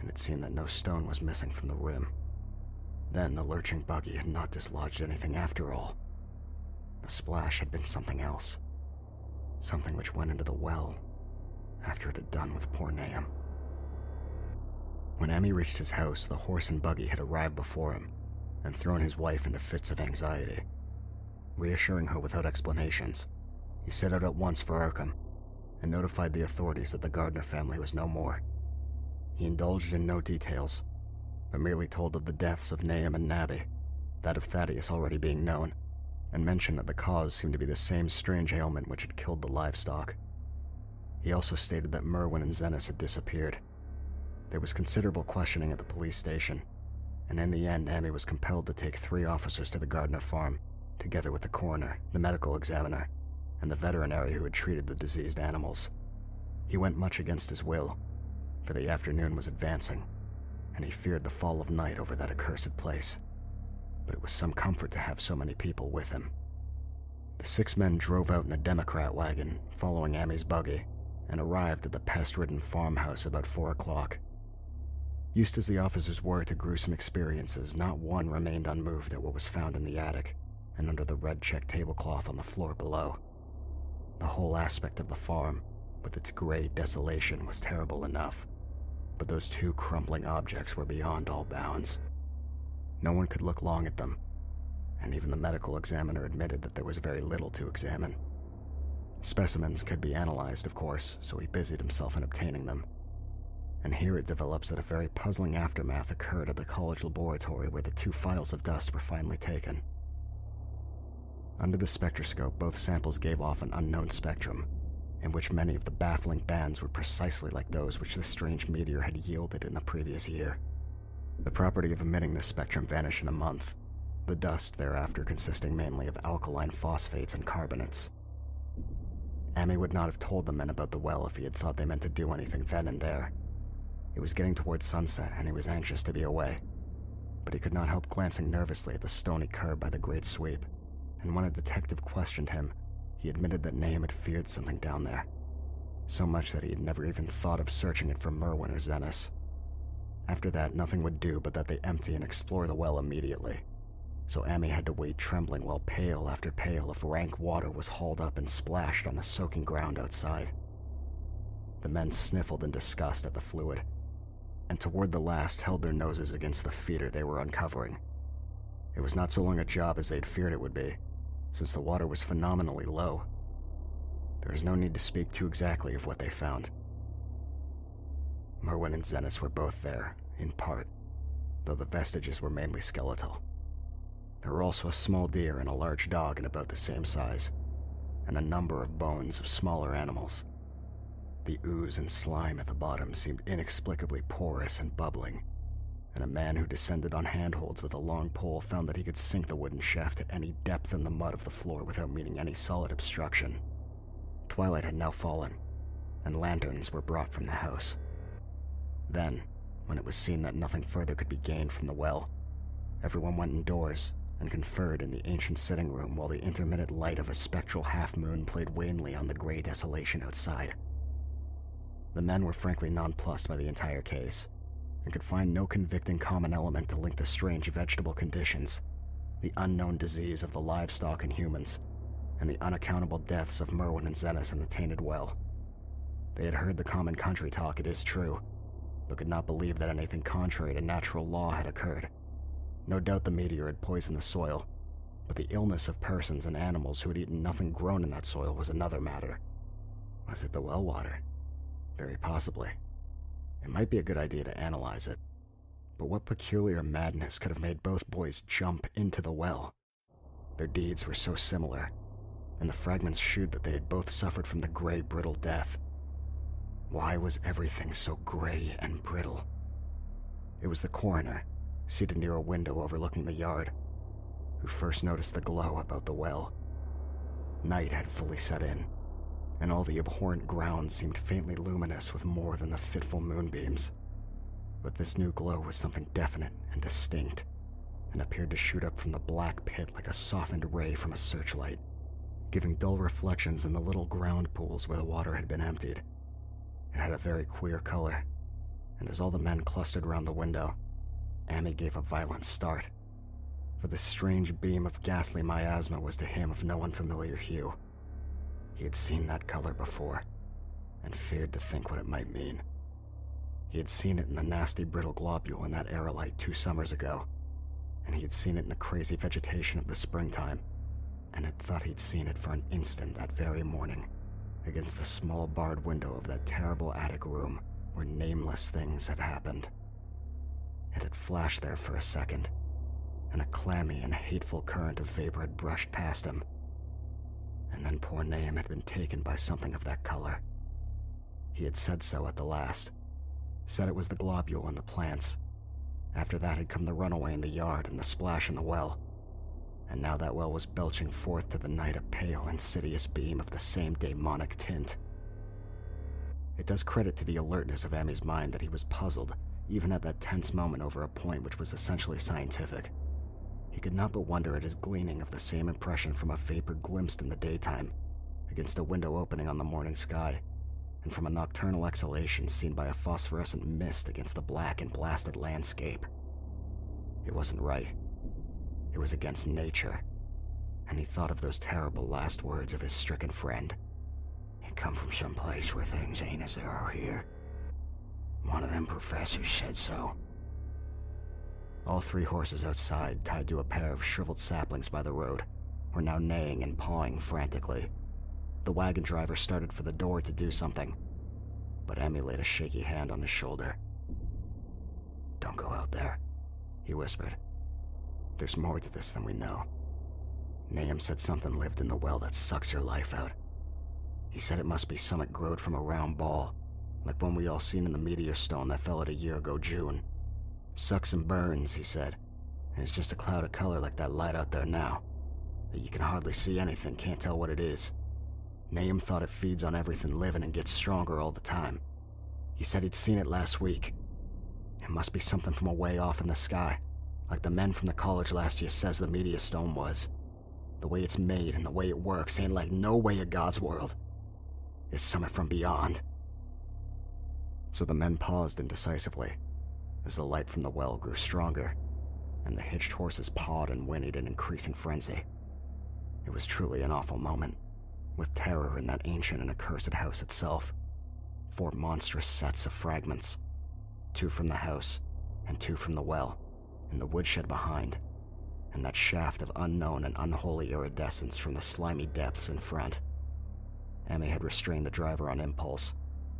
and had seen that no stone was missing from the rim. Then the lurching buggy had not dislodged anything after all. The splash had been something else. Something which went into the well after it had done with poor Nahum. When Ammi reached his house, the horse and buggy had arrived before him and thrown his wife into fits of anxiety. Reassuring her without explanations, he set out at once for Arkham and notified the authorities that the Gardner family was no more. He indulged in no details, but merely told of the deaths of Nahum and Nabi, that of Thaddeus already being known, and mentioned that the cause seemed to be the same strange ailment which had killed the livestock. He also stated that Merwin and Zenas had disappeared. There was considerable questioning at the police station, and in the end Ammi was compelled to take 3 officers to the Gardner farm, together with the coroner, the medical examiner, and the veterinary who had treated the diseased animals. He went much against his will, for the afternoon was advancing, and he feared the fall of night over that accursed place. But it was some comfort to have so many people with him. The six men drove out in a Democrat wagon, following Ammi's buggy, and arrived at the pest-ridden farmhouse about 4 o'clock. Used as the officers were to gruesome experiences, not one remained unmoved at what was found in the attic and under the red check tablecloth on the floor below. The whole aspect of the farm, with its gray desolation, was terrible enough, but those two crumbling objects were beyond all bounds. No one could look long at them, and even the medical examiner admitted that there was very little to examine. Specimens could be analyzed, of course, so he busied himself in obtaining them. And here it develops that a very puzzling aftermath occurred at the college laboratory where the two files of dust were finally taken. Under the spectroscope, both samples gave off an unknown spectrum, in which many of the baffling bands were precisely like those which this strange meteor had yielded in the previous year. The property of emitting this spectrum vanished in a month, the dust thereafter consisting mainly of alkaline phosphates and carbonates. Ammi would not have told the men about the well if he had thought they meant to do anything then and there. It was getting towards sunset, and he was anxious to be away, but he could not help glancing nervously at the stony curb by the great sweep, and when a detective questioned him, he admitted that Nahum had feared something down there, so much that he had never even thought of searching it for Merwin or Zenas. After that, nothing would do but that they empty and explore the well immediately, so Ammi had to wait trembling while pail after pail of rank water was hauled up and splashed on the soaking ground outside. The men sniffled in disgust at the fluid, and toward the last held their noses against the feeder they were uncovering. It was not so long a job as they'd feared it would be, since the water was phenomenally low. There is no need to speak too exactly of what they found. Merwin and Zenas were both there, in part, though the vestiges were mainly skeletal. There were also a small deer and a large dog in about the same size, and a number of bones of smaller animals. The ooze and slime at the bottom seemed inexplicably porous and bubbling, and a man who descended on handholds with a long pole found that he could sink the wooden shaft to any depth in the mud of the floor without meeting any solid obstruction. Twilight had now fallen, and lanterns were brought from the house. Then, when it was seen that nothing further could be gained from the well, everyone went indoors and conferred in the ancient sitting room while the intermittent light of a spectral half-moon played wanly on the gray desolation outside. The men were frankly nonplussed by the entire case, and could find no convicting common element to link the strange vegetable conditions, the unknown disease of the livestock and humans, and the unaccountable deaths of Merwin and Zenas in the tainted well. They had heard the common country talk, it is true, but could not believe that anything contrary to natural law had occurred. No doubt the meteor had poisoned the soil, but the illness of persons and animals who had eaten nothing grown in that soil was another matter. Was it the well water? Very possibly. It might be a good idea to analyze it, but what peculiar madness could have made both boys jump into the well? Their deeds were so similar, and the fragments shewed that they had both suffered from the gray, brittle death. Why was everything so gray and brittle? It was the coroner, seated near a window overlooking the yard, who first noticed the glow about the well. Night had fully set in, and all the abhorrent ground seemed faintly luminous with more than the fitful moonbeams. But this new glow was something definite and distinct, and appeared to shoot up from the black pit like a softened ray from a searchlight, giving dull reflections in the little ground pools where the water had been emptied. It had a very queer color, and as all the men clustered round the window, Ammi gave a violent start, for this strange beam of ghastly miasma was to him of no unfamiliar hue. He had seen that color before, and feared to think what it might mean. He had seen it in the nasty brittle globule in that aerolite 2 summers ago, and he had seen it in the crazy vegetation of the springtime, and had thought he'd seen it for an instant that very morning, against the small barred window of that terrible attic room where nameless things had happened. It had flashed there for a second, and a clammy and hateful current of vapor had brushed past him, and then poor Nahum had been taken by something of that color. He had said so at the last, said it was the globule and the plants. After that had come the runaway in the yard and the splash in the well, and now that well was belching forth to the night a pale, insidious beam of the same demonic tint. It does credit to the alertness of Ammi's mind that he was puzzled, even at that tense moment, over a point which was essentially scientific. He could not but wonder at his gleaning of the same impression from a vapor glimpsed in the daytime, against a window opening on the morning sky, and from a nocturnal exhalation seen by a phosphorescent mist against the black and blasted landscape. It wasn't right. It was against nature. And he thought of those terrible last words of his stricken friend. "You come from some place where things ain't as they are here. One of them professors said so." All three horses outside, tied to a pair of shriveled saplings by the road, were now neighing and pawing frantically. The wagon driver started for the door to do something, but Ammi laid a shaky hand on his shoulder. "Don't go out there," he whispered. "There's more to this than we know. Nahum said something lived in the well that sucks your life out. He said it must be something growed from a round ball, like one we all seen in the meteor stone that fell out a year ago June. Sucks and burns, he said, and it's just a cloud of color like that light out there now, that you can hardly see anything, can't tell what it is. Nahum thought it feeds on everything living and gets stronger all the time. He said he'd seen it last week. It must be something from away off in the sky, like the men from the college last year says the meteor stone was. The way it's made and the way it works ain't like no way of God's world. It's something from beyond." So the men paused indecisively, as the light from the well grew stronger, and the hitched horses pawed and whinnied in increasing frenzy. It was truly an awful moment, with terror in that ancient and accursed house itself. Four monstrous sets of fragments, two from the house, and two from the well, and the woodshed behind, and that shaft of unknown and unholy iridescence from the slimy depths in front. Ammi had restrained the driver on impulse,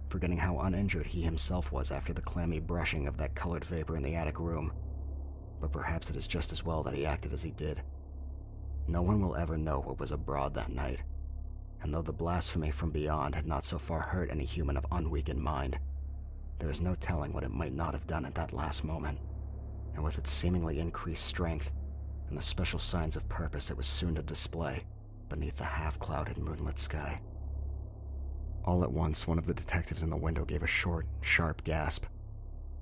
forgetting how uninjured he himself was after the clammy brushing of that colored vapor in the attic room, but perhaps it is just as well that he acted as he did. No one will ever know what was abroad that night, and though the blasphemy from beyond had not so far hurt any human of unweakened mind, there is no telling what it might not have done at that last moment, and with its seemingly increased strength and the special signs of purpose it was soon to display beneath the half-clouded moonlit sky. All at once, one of the detectives in the window gave a short, sharp gasp.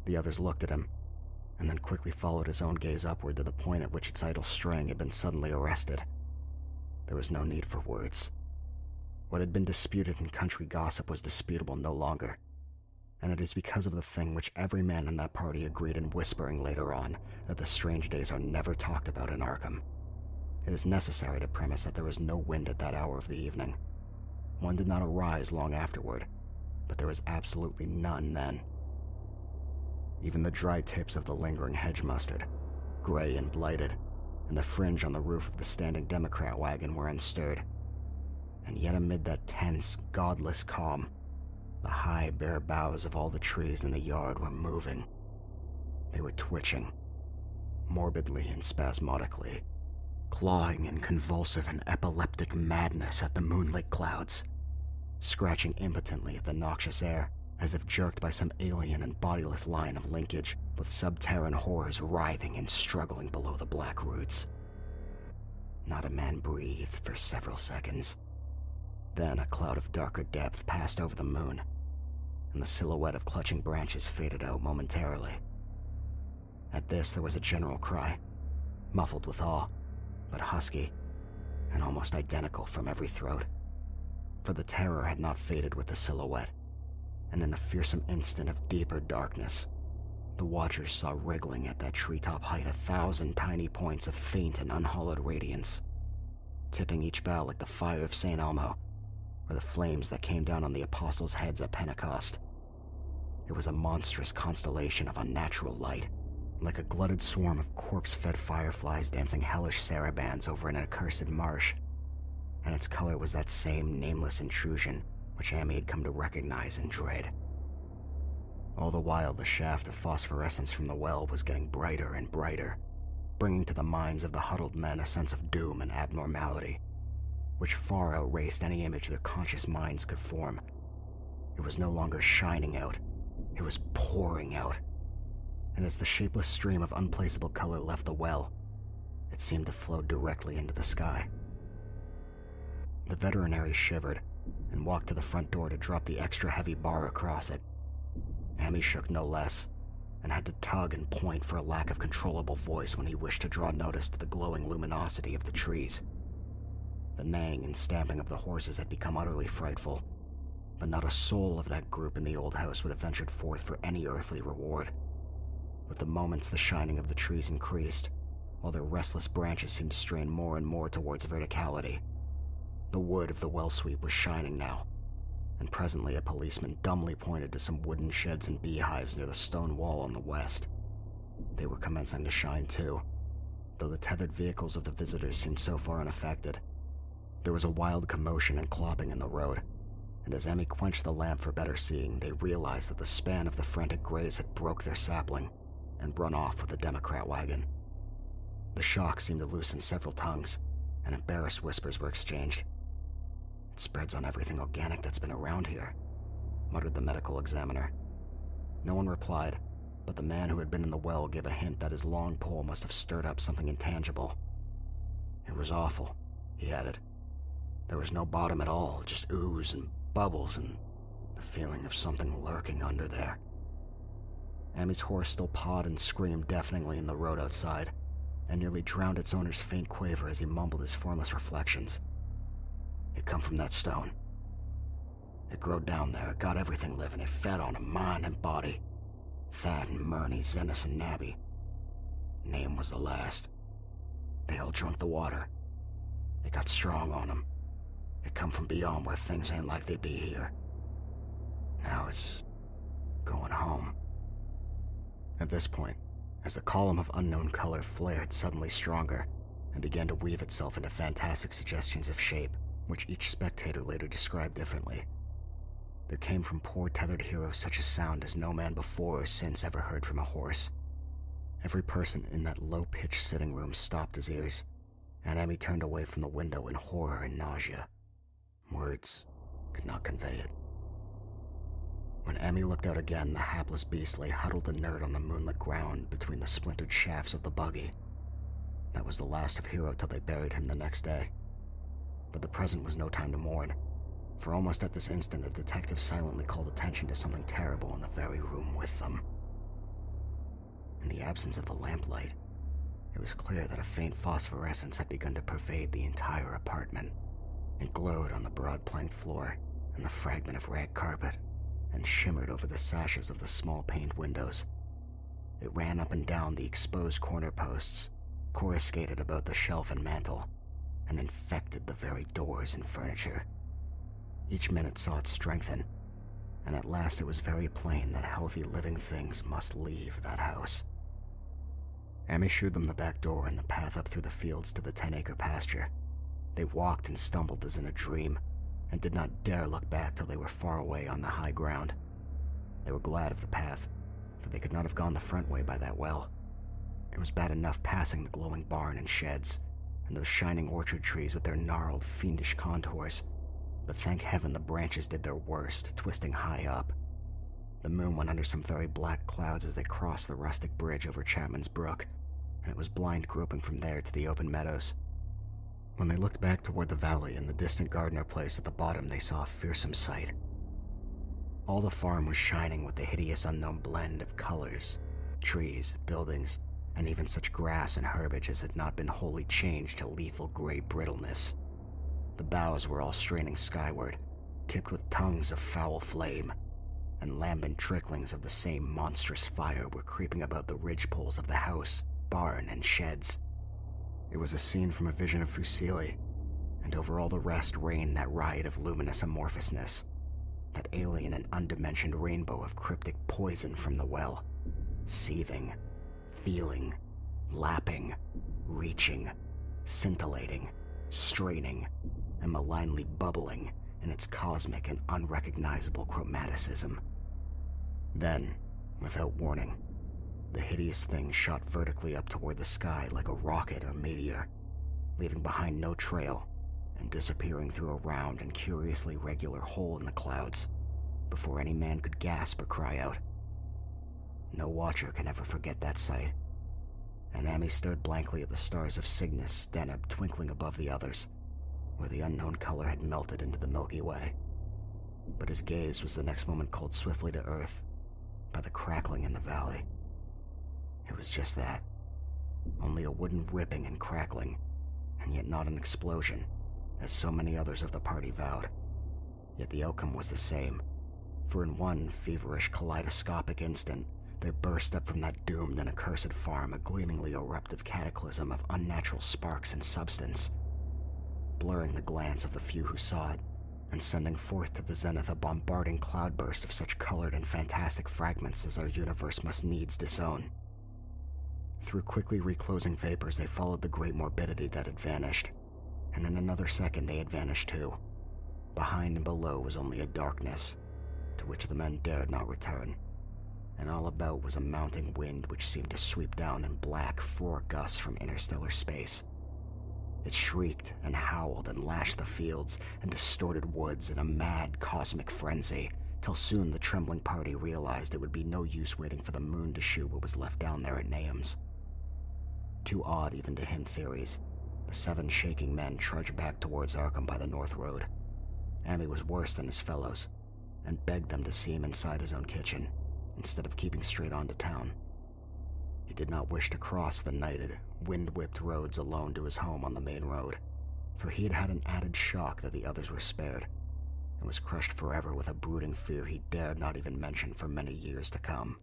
The others looked at him, and then quickly followed his own gaze upward to the point at which its idle straying had been suddenly arrested. There was no need for words. What had been disputed in country gossip was disputable no longer, and it is because of the thing which every man in that party agreed in whispering later on, that the strange days are never talked about in Arkham. It is necessary to premise that there was no wind at that hour of the evening. One did not arise long afterward, but there was absolutely none then. Even the dry tips of the lingering hedge mustard, gray and blighted, and the fringe on the roof of the standing Democrat wagon were unstirred. And yet amid that tense, godless calm, the high, bare boughs of all the trees in the yard were moving. They were twitching, morbidly and spasmodically, clawing in convulsive and epileptic madness at the moonlit clouds, scratching impotently at the noxious air, as if jerked by some alien and bodiless line of linkage, with subterran horrors writhing and struggling below the black roots. Not a man breathed for several seconds. Then a cloud of darker depth passed over the moon, and the silhouette of clutching branches faded out momentarily. At this, there was a general cry, muffled with awe, but husky, and almost identical from every throat, for the terror had not faded with the silhouette, and in a fearsome instant of deeper darkness, the watchers saw wriggling at that treetop height 1,000 tiny points of faint and unhallowed radiance, tipping each bough like the fire of St. Elmo, or the flames that came down on the apostles' heads at Pentecost. It was a monstrous constellation of unnatural light, like a glutted swarm of corpse-fed fireflies dancing hellish sarabands over an accursed marsh, and its color was that same nameless intrusion which Ammi had come to recognize and dread. All the while, the shaft of phosphorescence from the well was getting brighter and brighter, bringing to the minds of the huddled men a sense of doom and abnormality, which far outraced any image their conscious minds could form. It was no longer shining out, it was pouring out. And as the shapeless stream of unplaceable color left the well, it seemed to flow directly into the sky. The veterinary shivered and walked to the front door to drop the extra heavy bar across it. Ammi shook no less, and had to tug and point for a lack of controllable voice when he wished to draw notice to the glowing luminosity of the trees. The neighing and stamping of the horses had become utterly frightful, but not a soul of that group in the old house would have ventured forth for any earthly reward. With the moments the shining of the trees increased, while their restless branches seemed to strain more and more towards verticality. The wood of the well-sweep was shining now, and presently a policeman dumbly pointed to some wooden sheds and beehives near the stone wall on the west. They were commencing to shine too, though the tethered vehicles of the visitors seemed so far unaffected. There was a wild commotion and clopping in the road, and as Emmy quenched the lamp for better seeing, they realized that the span of the frantic greys had broke their sapling and run off with the Democrat wagon. The shock seemed to loosen several tongues, and embarrassed whispers were exchanged. "It spreads on everything organic that's been around here," muttered the medical examiner. No one replied, but the man who had been in the well gave a hint that his long pole must have stirred up something intangible. "It was awful," he added. "There was no bottom at all, just ooze and bubbles and the feeling of something lurking under there." Ammy's horse still pawed and screamed deafeningly in the road outside, and nearly drowned its owner's faint quaver as he mumbled his formless reflections. "It come from that stone. It growed down there, it got everything living, it fed on him, mind and body. Thad and Murney, Zenas and Nabby. Name was the last. They all drunk the water. It got strong on them. It come from beyond where things ain't like they be here. Now it's going home." At this point, as the column of unknown color flared suddenly stronger and began to weave itself into fantastic suggestions of shape, which each spectator later described differently, there came from poor tethered heroes such a sound as no man before or since ever heard from a horse. Every person in that low-pitched sitting room stopped his ears, and Emmy turned away from the window in horror and nausea. Words could not convey it. When Emmy looked out again, the hapless beast lay huddled inert on the moonlit ground between the splintered shafts of the buggy. That was the last of Hero till they buried him the next day. But the present was no time to mourn, for almost at this instant, a detective silently called attention to something terrible in the very room with them. In the absence of the lamplight, it was clear that a faint phosphorescence had begun to pervade the entire apartment. It glowed on the broad planked floor and the fragment of rag carpet, and shimmered over the sashes of the small paned windows. It ran up and down the exposed corner posts, coruscated about the shelf and mantel, and infected the very doors and furniture. Each minute saw it strengthen, and at last it was very plain that healthy living things must leave that house. Emmy shewed them the back door and the path up through the fields to the 10-acre pasture. They walked and stumbled as in a dream, and did not dare look back till they were far away on the high ground. They were glad of the path, for they could not have gone the front way by that well. It was bad enough passing the glowing barn and sheds, and those shining orchard trees with their gnarled, fiendish contours, but thank heaven the branches did their worst, twisting high up. The moon went under some very black clouds as they crossed the rustic bridge over Chapman's Brook, and it was blind groping from there to the open meadows. When they looked back toward the valley and the distant Gardner place at the bottom, they saw a fearsome sight. All the farm was shining with the hideous unknown blend of colors, trees, buildings, and even such grass and herbage as had not been wholly changed to lethal gray brittleness. The boughs were all straining skyward, tipped with tongues of foul flame, and lambent tricklings of the same monstrous fire were creeping about the ridgepoles of the house, barn, and sheds. It was a scene from a vision of Fuseli, and over all the rest reigned that riot of luminous amorphousness, that alien and undimensioned rainbow of cryptic poison from the well, seething, feeling, lapping, reaching, scintillating, straining, and malignly bubbling in its cosmic and unrecognizable chromaticism. Then, without warning, the hideous thing shot vertically up toward the sky like a rocket or meteor, leaving behind no trail and disappearing through a round and curiously regular hole in the clouds before any man could gasp or cry out. No watcher can ever forget that sight, and Ammi stared blankly at the stars of Cygnus, Deneb twinkling above the others, where the unknown color had melted into the Milky Way. But his gaze was the next moment called swiftly to earth by the crackling in the valley, It was just that. Only a wooden ripping and crackling, and yet not an explosion, as so many others of the party vowed. Yet the outcome was the same, for in one feverish kaleidoscopic instant, there burst up from that doomed and accursed farm a gleamingly eruptive cataclysm of unnatural sparks and substance, blurring the glance of the few who saw it, and sending forth to the zenith a bombarding cloudburst of such colored and fantastic fragments as our universe must needs disown. Through quickly reclosing vapors they followed the great morbidity that had vanished, and in another second they had vanished too. Behind and below was only a darkness, to which the men dared not return, and all about was a mounting wind which seemed to sweep down in black, frore gusts from interstellar space. It shrieked and howled and lashed the fields and distorted woods in a mad cosmic frenzy, till soon the trembling party realized it would be no use waiting for the moon to shoot what was left down there at Nahum's. Too awed even to hint theories, the seven shaking men trudged back towards Arkham by the north road. Ammi was worse than his fellows, and begged them to see him inside his own kitchen, instead of keeping straight on to town. He did not wish to cross the nighted, wind-whipped roads alone to his home on the main road, for he had had an added shock that the others were spared, and was crushed forever with a brooding fear he dared not even mention for many years to come.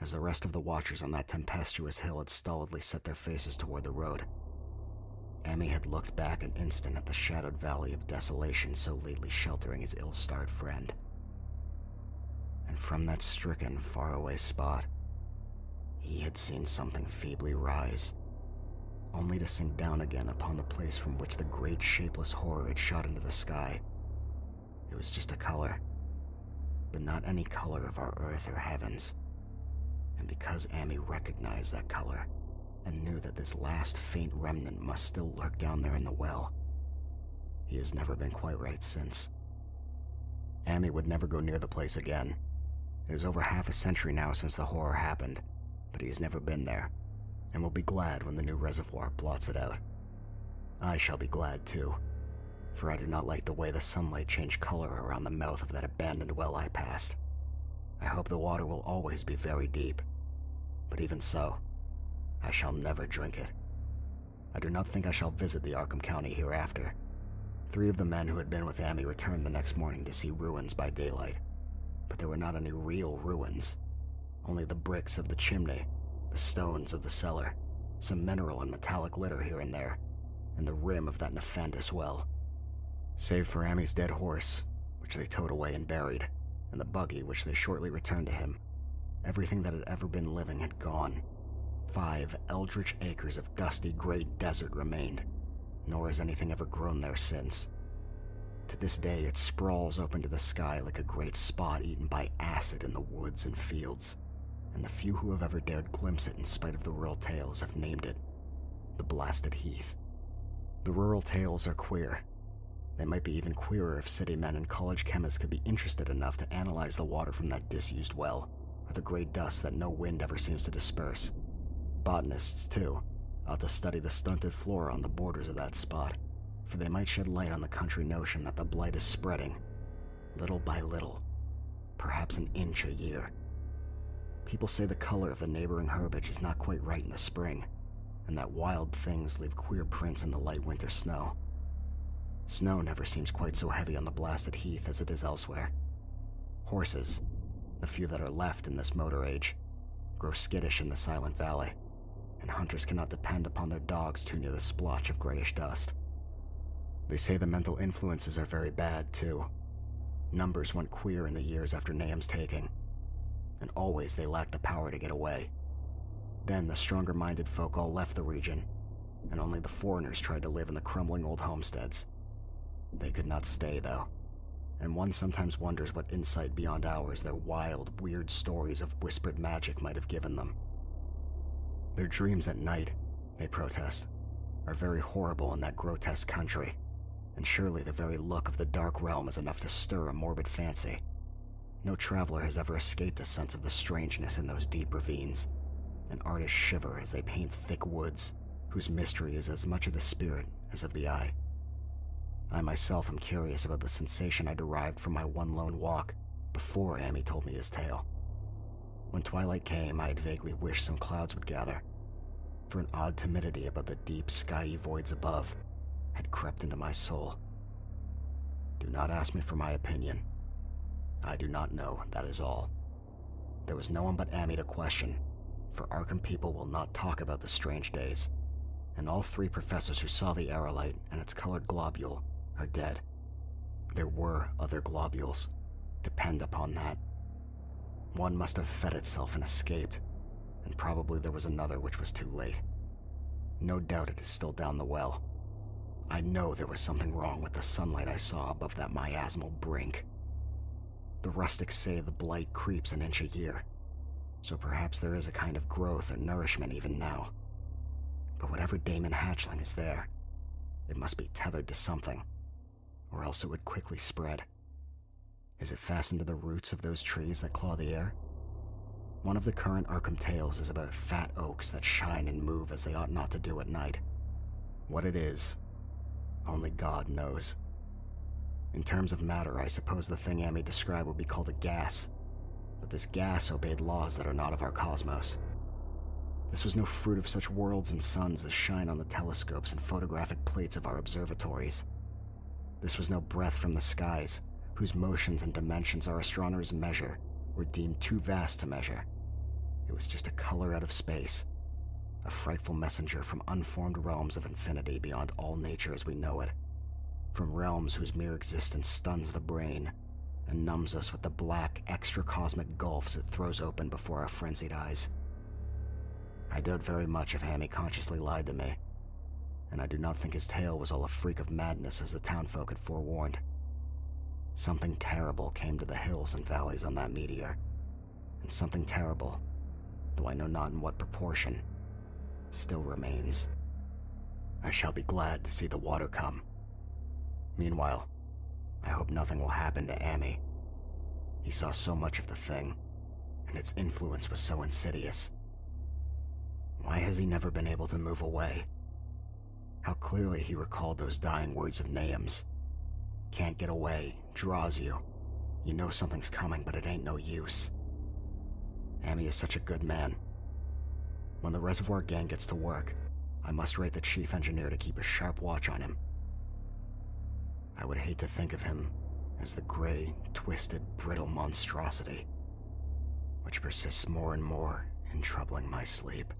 As the rest of the watchers on that tempestuous hill had stolidly set their faces toward the road, Ammi had looked back an instant at the shadowed valley of desolation so lately sheltering his ill-starred friend. And from that stricken, faraway spot, he had seen something feebly rise, only to sink down again upon the place from which the great shapeless horror had shot into the sky. It was just a color, but not any color of our earth or heavens. And because Ammi recognized that color, and knew that this last faint remnant must still lurk down there in the well, he has never been quite right since. Ammi would never go near the place again. It is over half a century now since the horror happened, but he has never been there, and will be glad when the new reservoir blots it out. I shall be glad too, for I did not like the way the sunlight changed color around the mouth of that abandoned well I passed. I hope the water will always be very deep, but even so, I shall never drink it. I do not think I shall visit the Arkham County hereafter. Three of the men who had been with Ammi returned the next morning to see ruins by daylight, but there were not any real ruins, only the bricks of the chimney, the stones of the cellar, some mineral and metallic litter here and there, and the rim of that nefandous well. Save for Ammi's dead horse, which they towed away and buried, and the buggy which they shortly returned to him, everything that had ever been living had gone. 5 eldritch acres of dusty gray desert remained, nor has anything ever grown there since. To this day it sprawls open to the sky like a great spot eaten by acid in the woods and fields, and the few who have ever dared glimpse it in spite of the rural tales have named it the Blasted Heath. The rural tales are queer. They might be even queerer if city men and college chemists could be interested enough to analyze the water from that disused well, or the gray dust that no wind ever seems to disperse. Botanists, too, ought to study the stunted flora on the borders of that spot, for they might shed light on the country notion that the blight is spreading, little by little, perhaps an inch a year. People say the color of the neighboring herbage is not quite right in the spring, and that wild things leave queer prints in the light winter snow. Snow never seems quite so heavy on the Blasted Heath as it is elsewhere. Horses, the few that are left in this motor age, grow skittish in the silent valley, and hunters cannot depend upon their dogs too near the splotch of grayish dust. They say the mental influences are very bad, too. Numbers went queer in the years after Nahum's taking, and always they lacked the power to get away. Then the stronger-minded folk all left the region, and only the foreigners tried to live in the crumbling old homesteads. They could not stay, though, and one sometimes wonders what insight beyond ours their wild, weird stories of whispered magic might have given them. Their dreams at night, they protest, are very horrible in that grotesque country, and surely the very look of the dark realm is enough to stir a morbid fancy. No traveler has ever escaped a sense of the strangeness in those deep ravines, and artists shiver as they paint thick woods, whose mystery is as much of the spirit as of the eye. I myself am curious about the sensation I derived from my one lone walk before Ammi told me his tale. When twilight came, I had vaguely wished some clouds would gather, for an odd timidity about the deep, skyey voids above had crept into my soul. Do not ask me for my opinion. I do not know, that is all. There was no one but Ammi to question, for Arkham people will not talk about the strange days, and all three professors who saw the aerolite and its colored globule are dead. There were other globules. Depend upon that. One must have fed itself and escaped, and probably there was another which was too late. No doubt it is still down the well. I know there was something wrong with the sunlight I saw above that miasmal brink. The rustics say the blight creeps an inch a year, so perhaps there is a kind of growth and nourishment even now. But whatever Damon Hatchling is there, it must be tethered to something, or else it would quickly spread. Is it fastened to the roots of those trees that claw the air? One of the current Arkham tales is about fat oaks that shine and move as they ought not to do at night. What it is, only God knows. In terms of matter, I suppose the thing Ammi described would be called a gas, but this gas obeyed laws that are not of our cosmos. This was no fruit of such worlds and suns as shine on the telescopes and photographic plates of our observatories. This was no breath from the skies, whose motions and dimensions our astronomers measure or deem too vast to measure. It was just a color out of space, a frightful messenger from unformed realms of infinity beyond all nature as we know it, from realms whose mere existence stuns the brain and numbs us with the black, extra-cosmic gulfs it throws open before our frenzied eyes. I doubt very much if Ammi consciously lied to me, and I do not think his tale was all a freak of madness as the townfolk had forewarned. Something terrible came to the hills and valleys on that meteor, and something terrible, though I know not in what proportion, still remains. I shall be glad to see the water come. Meanwhile, I hope nothing will happen to Ammi. He saw so much of the thing, and its influence was so insidious. Why has he never been able to move away? How clearly he recalled those dying words of Nahum's. Can't get away, draws you. You know something's coming, but it ain't no use. Ammi is such a good man. When the reservoir gang gets to work, I must write the chief engineer to keep a sharp watch on him. I would hate to think of him as the gray, twisted, brittle monstrosity, which persists more and more in troubling my sleep.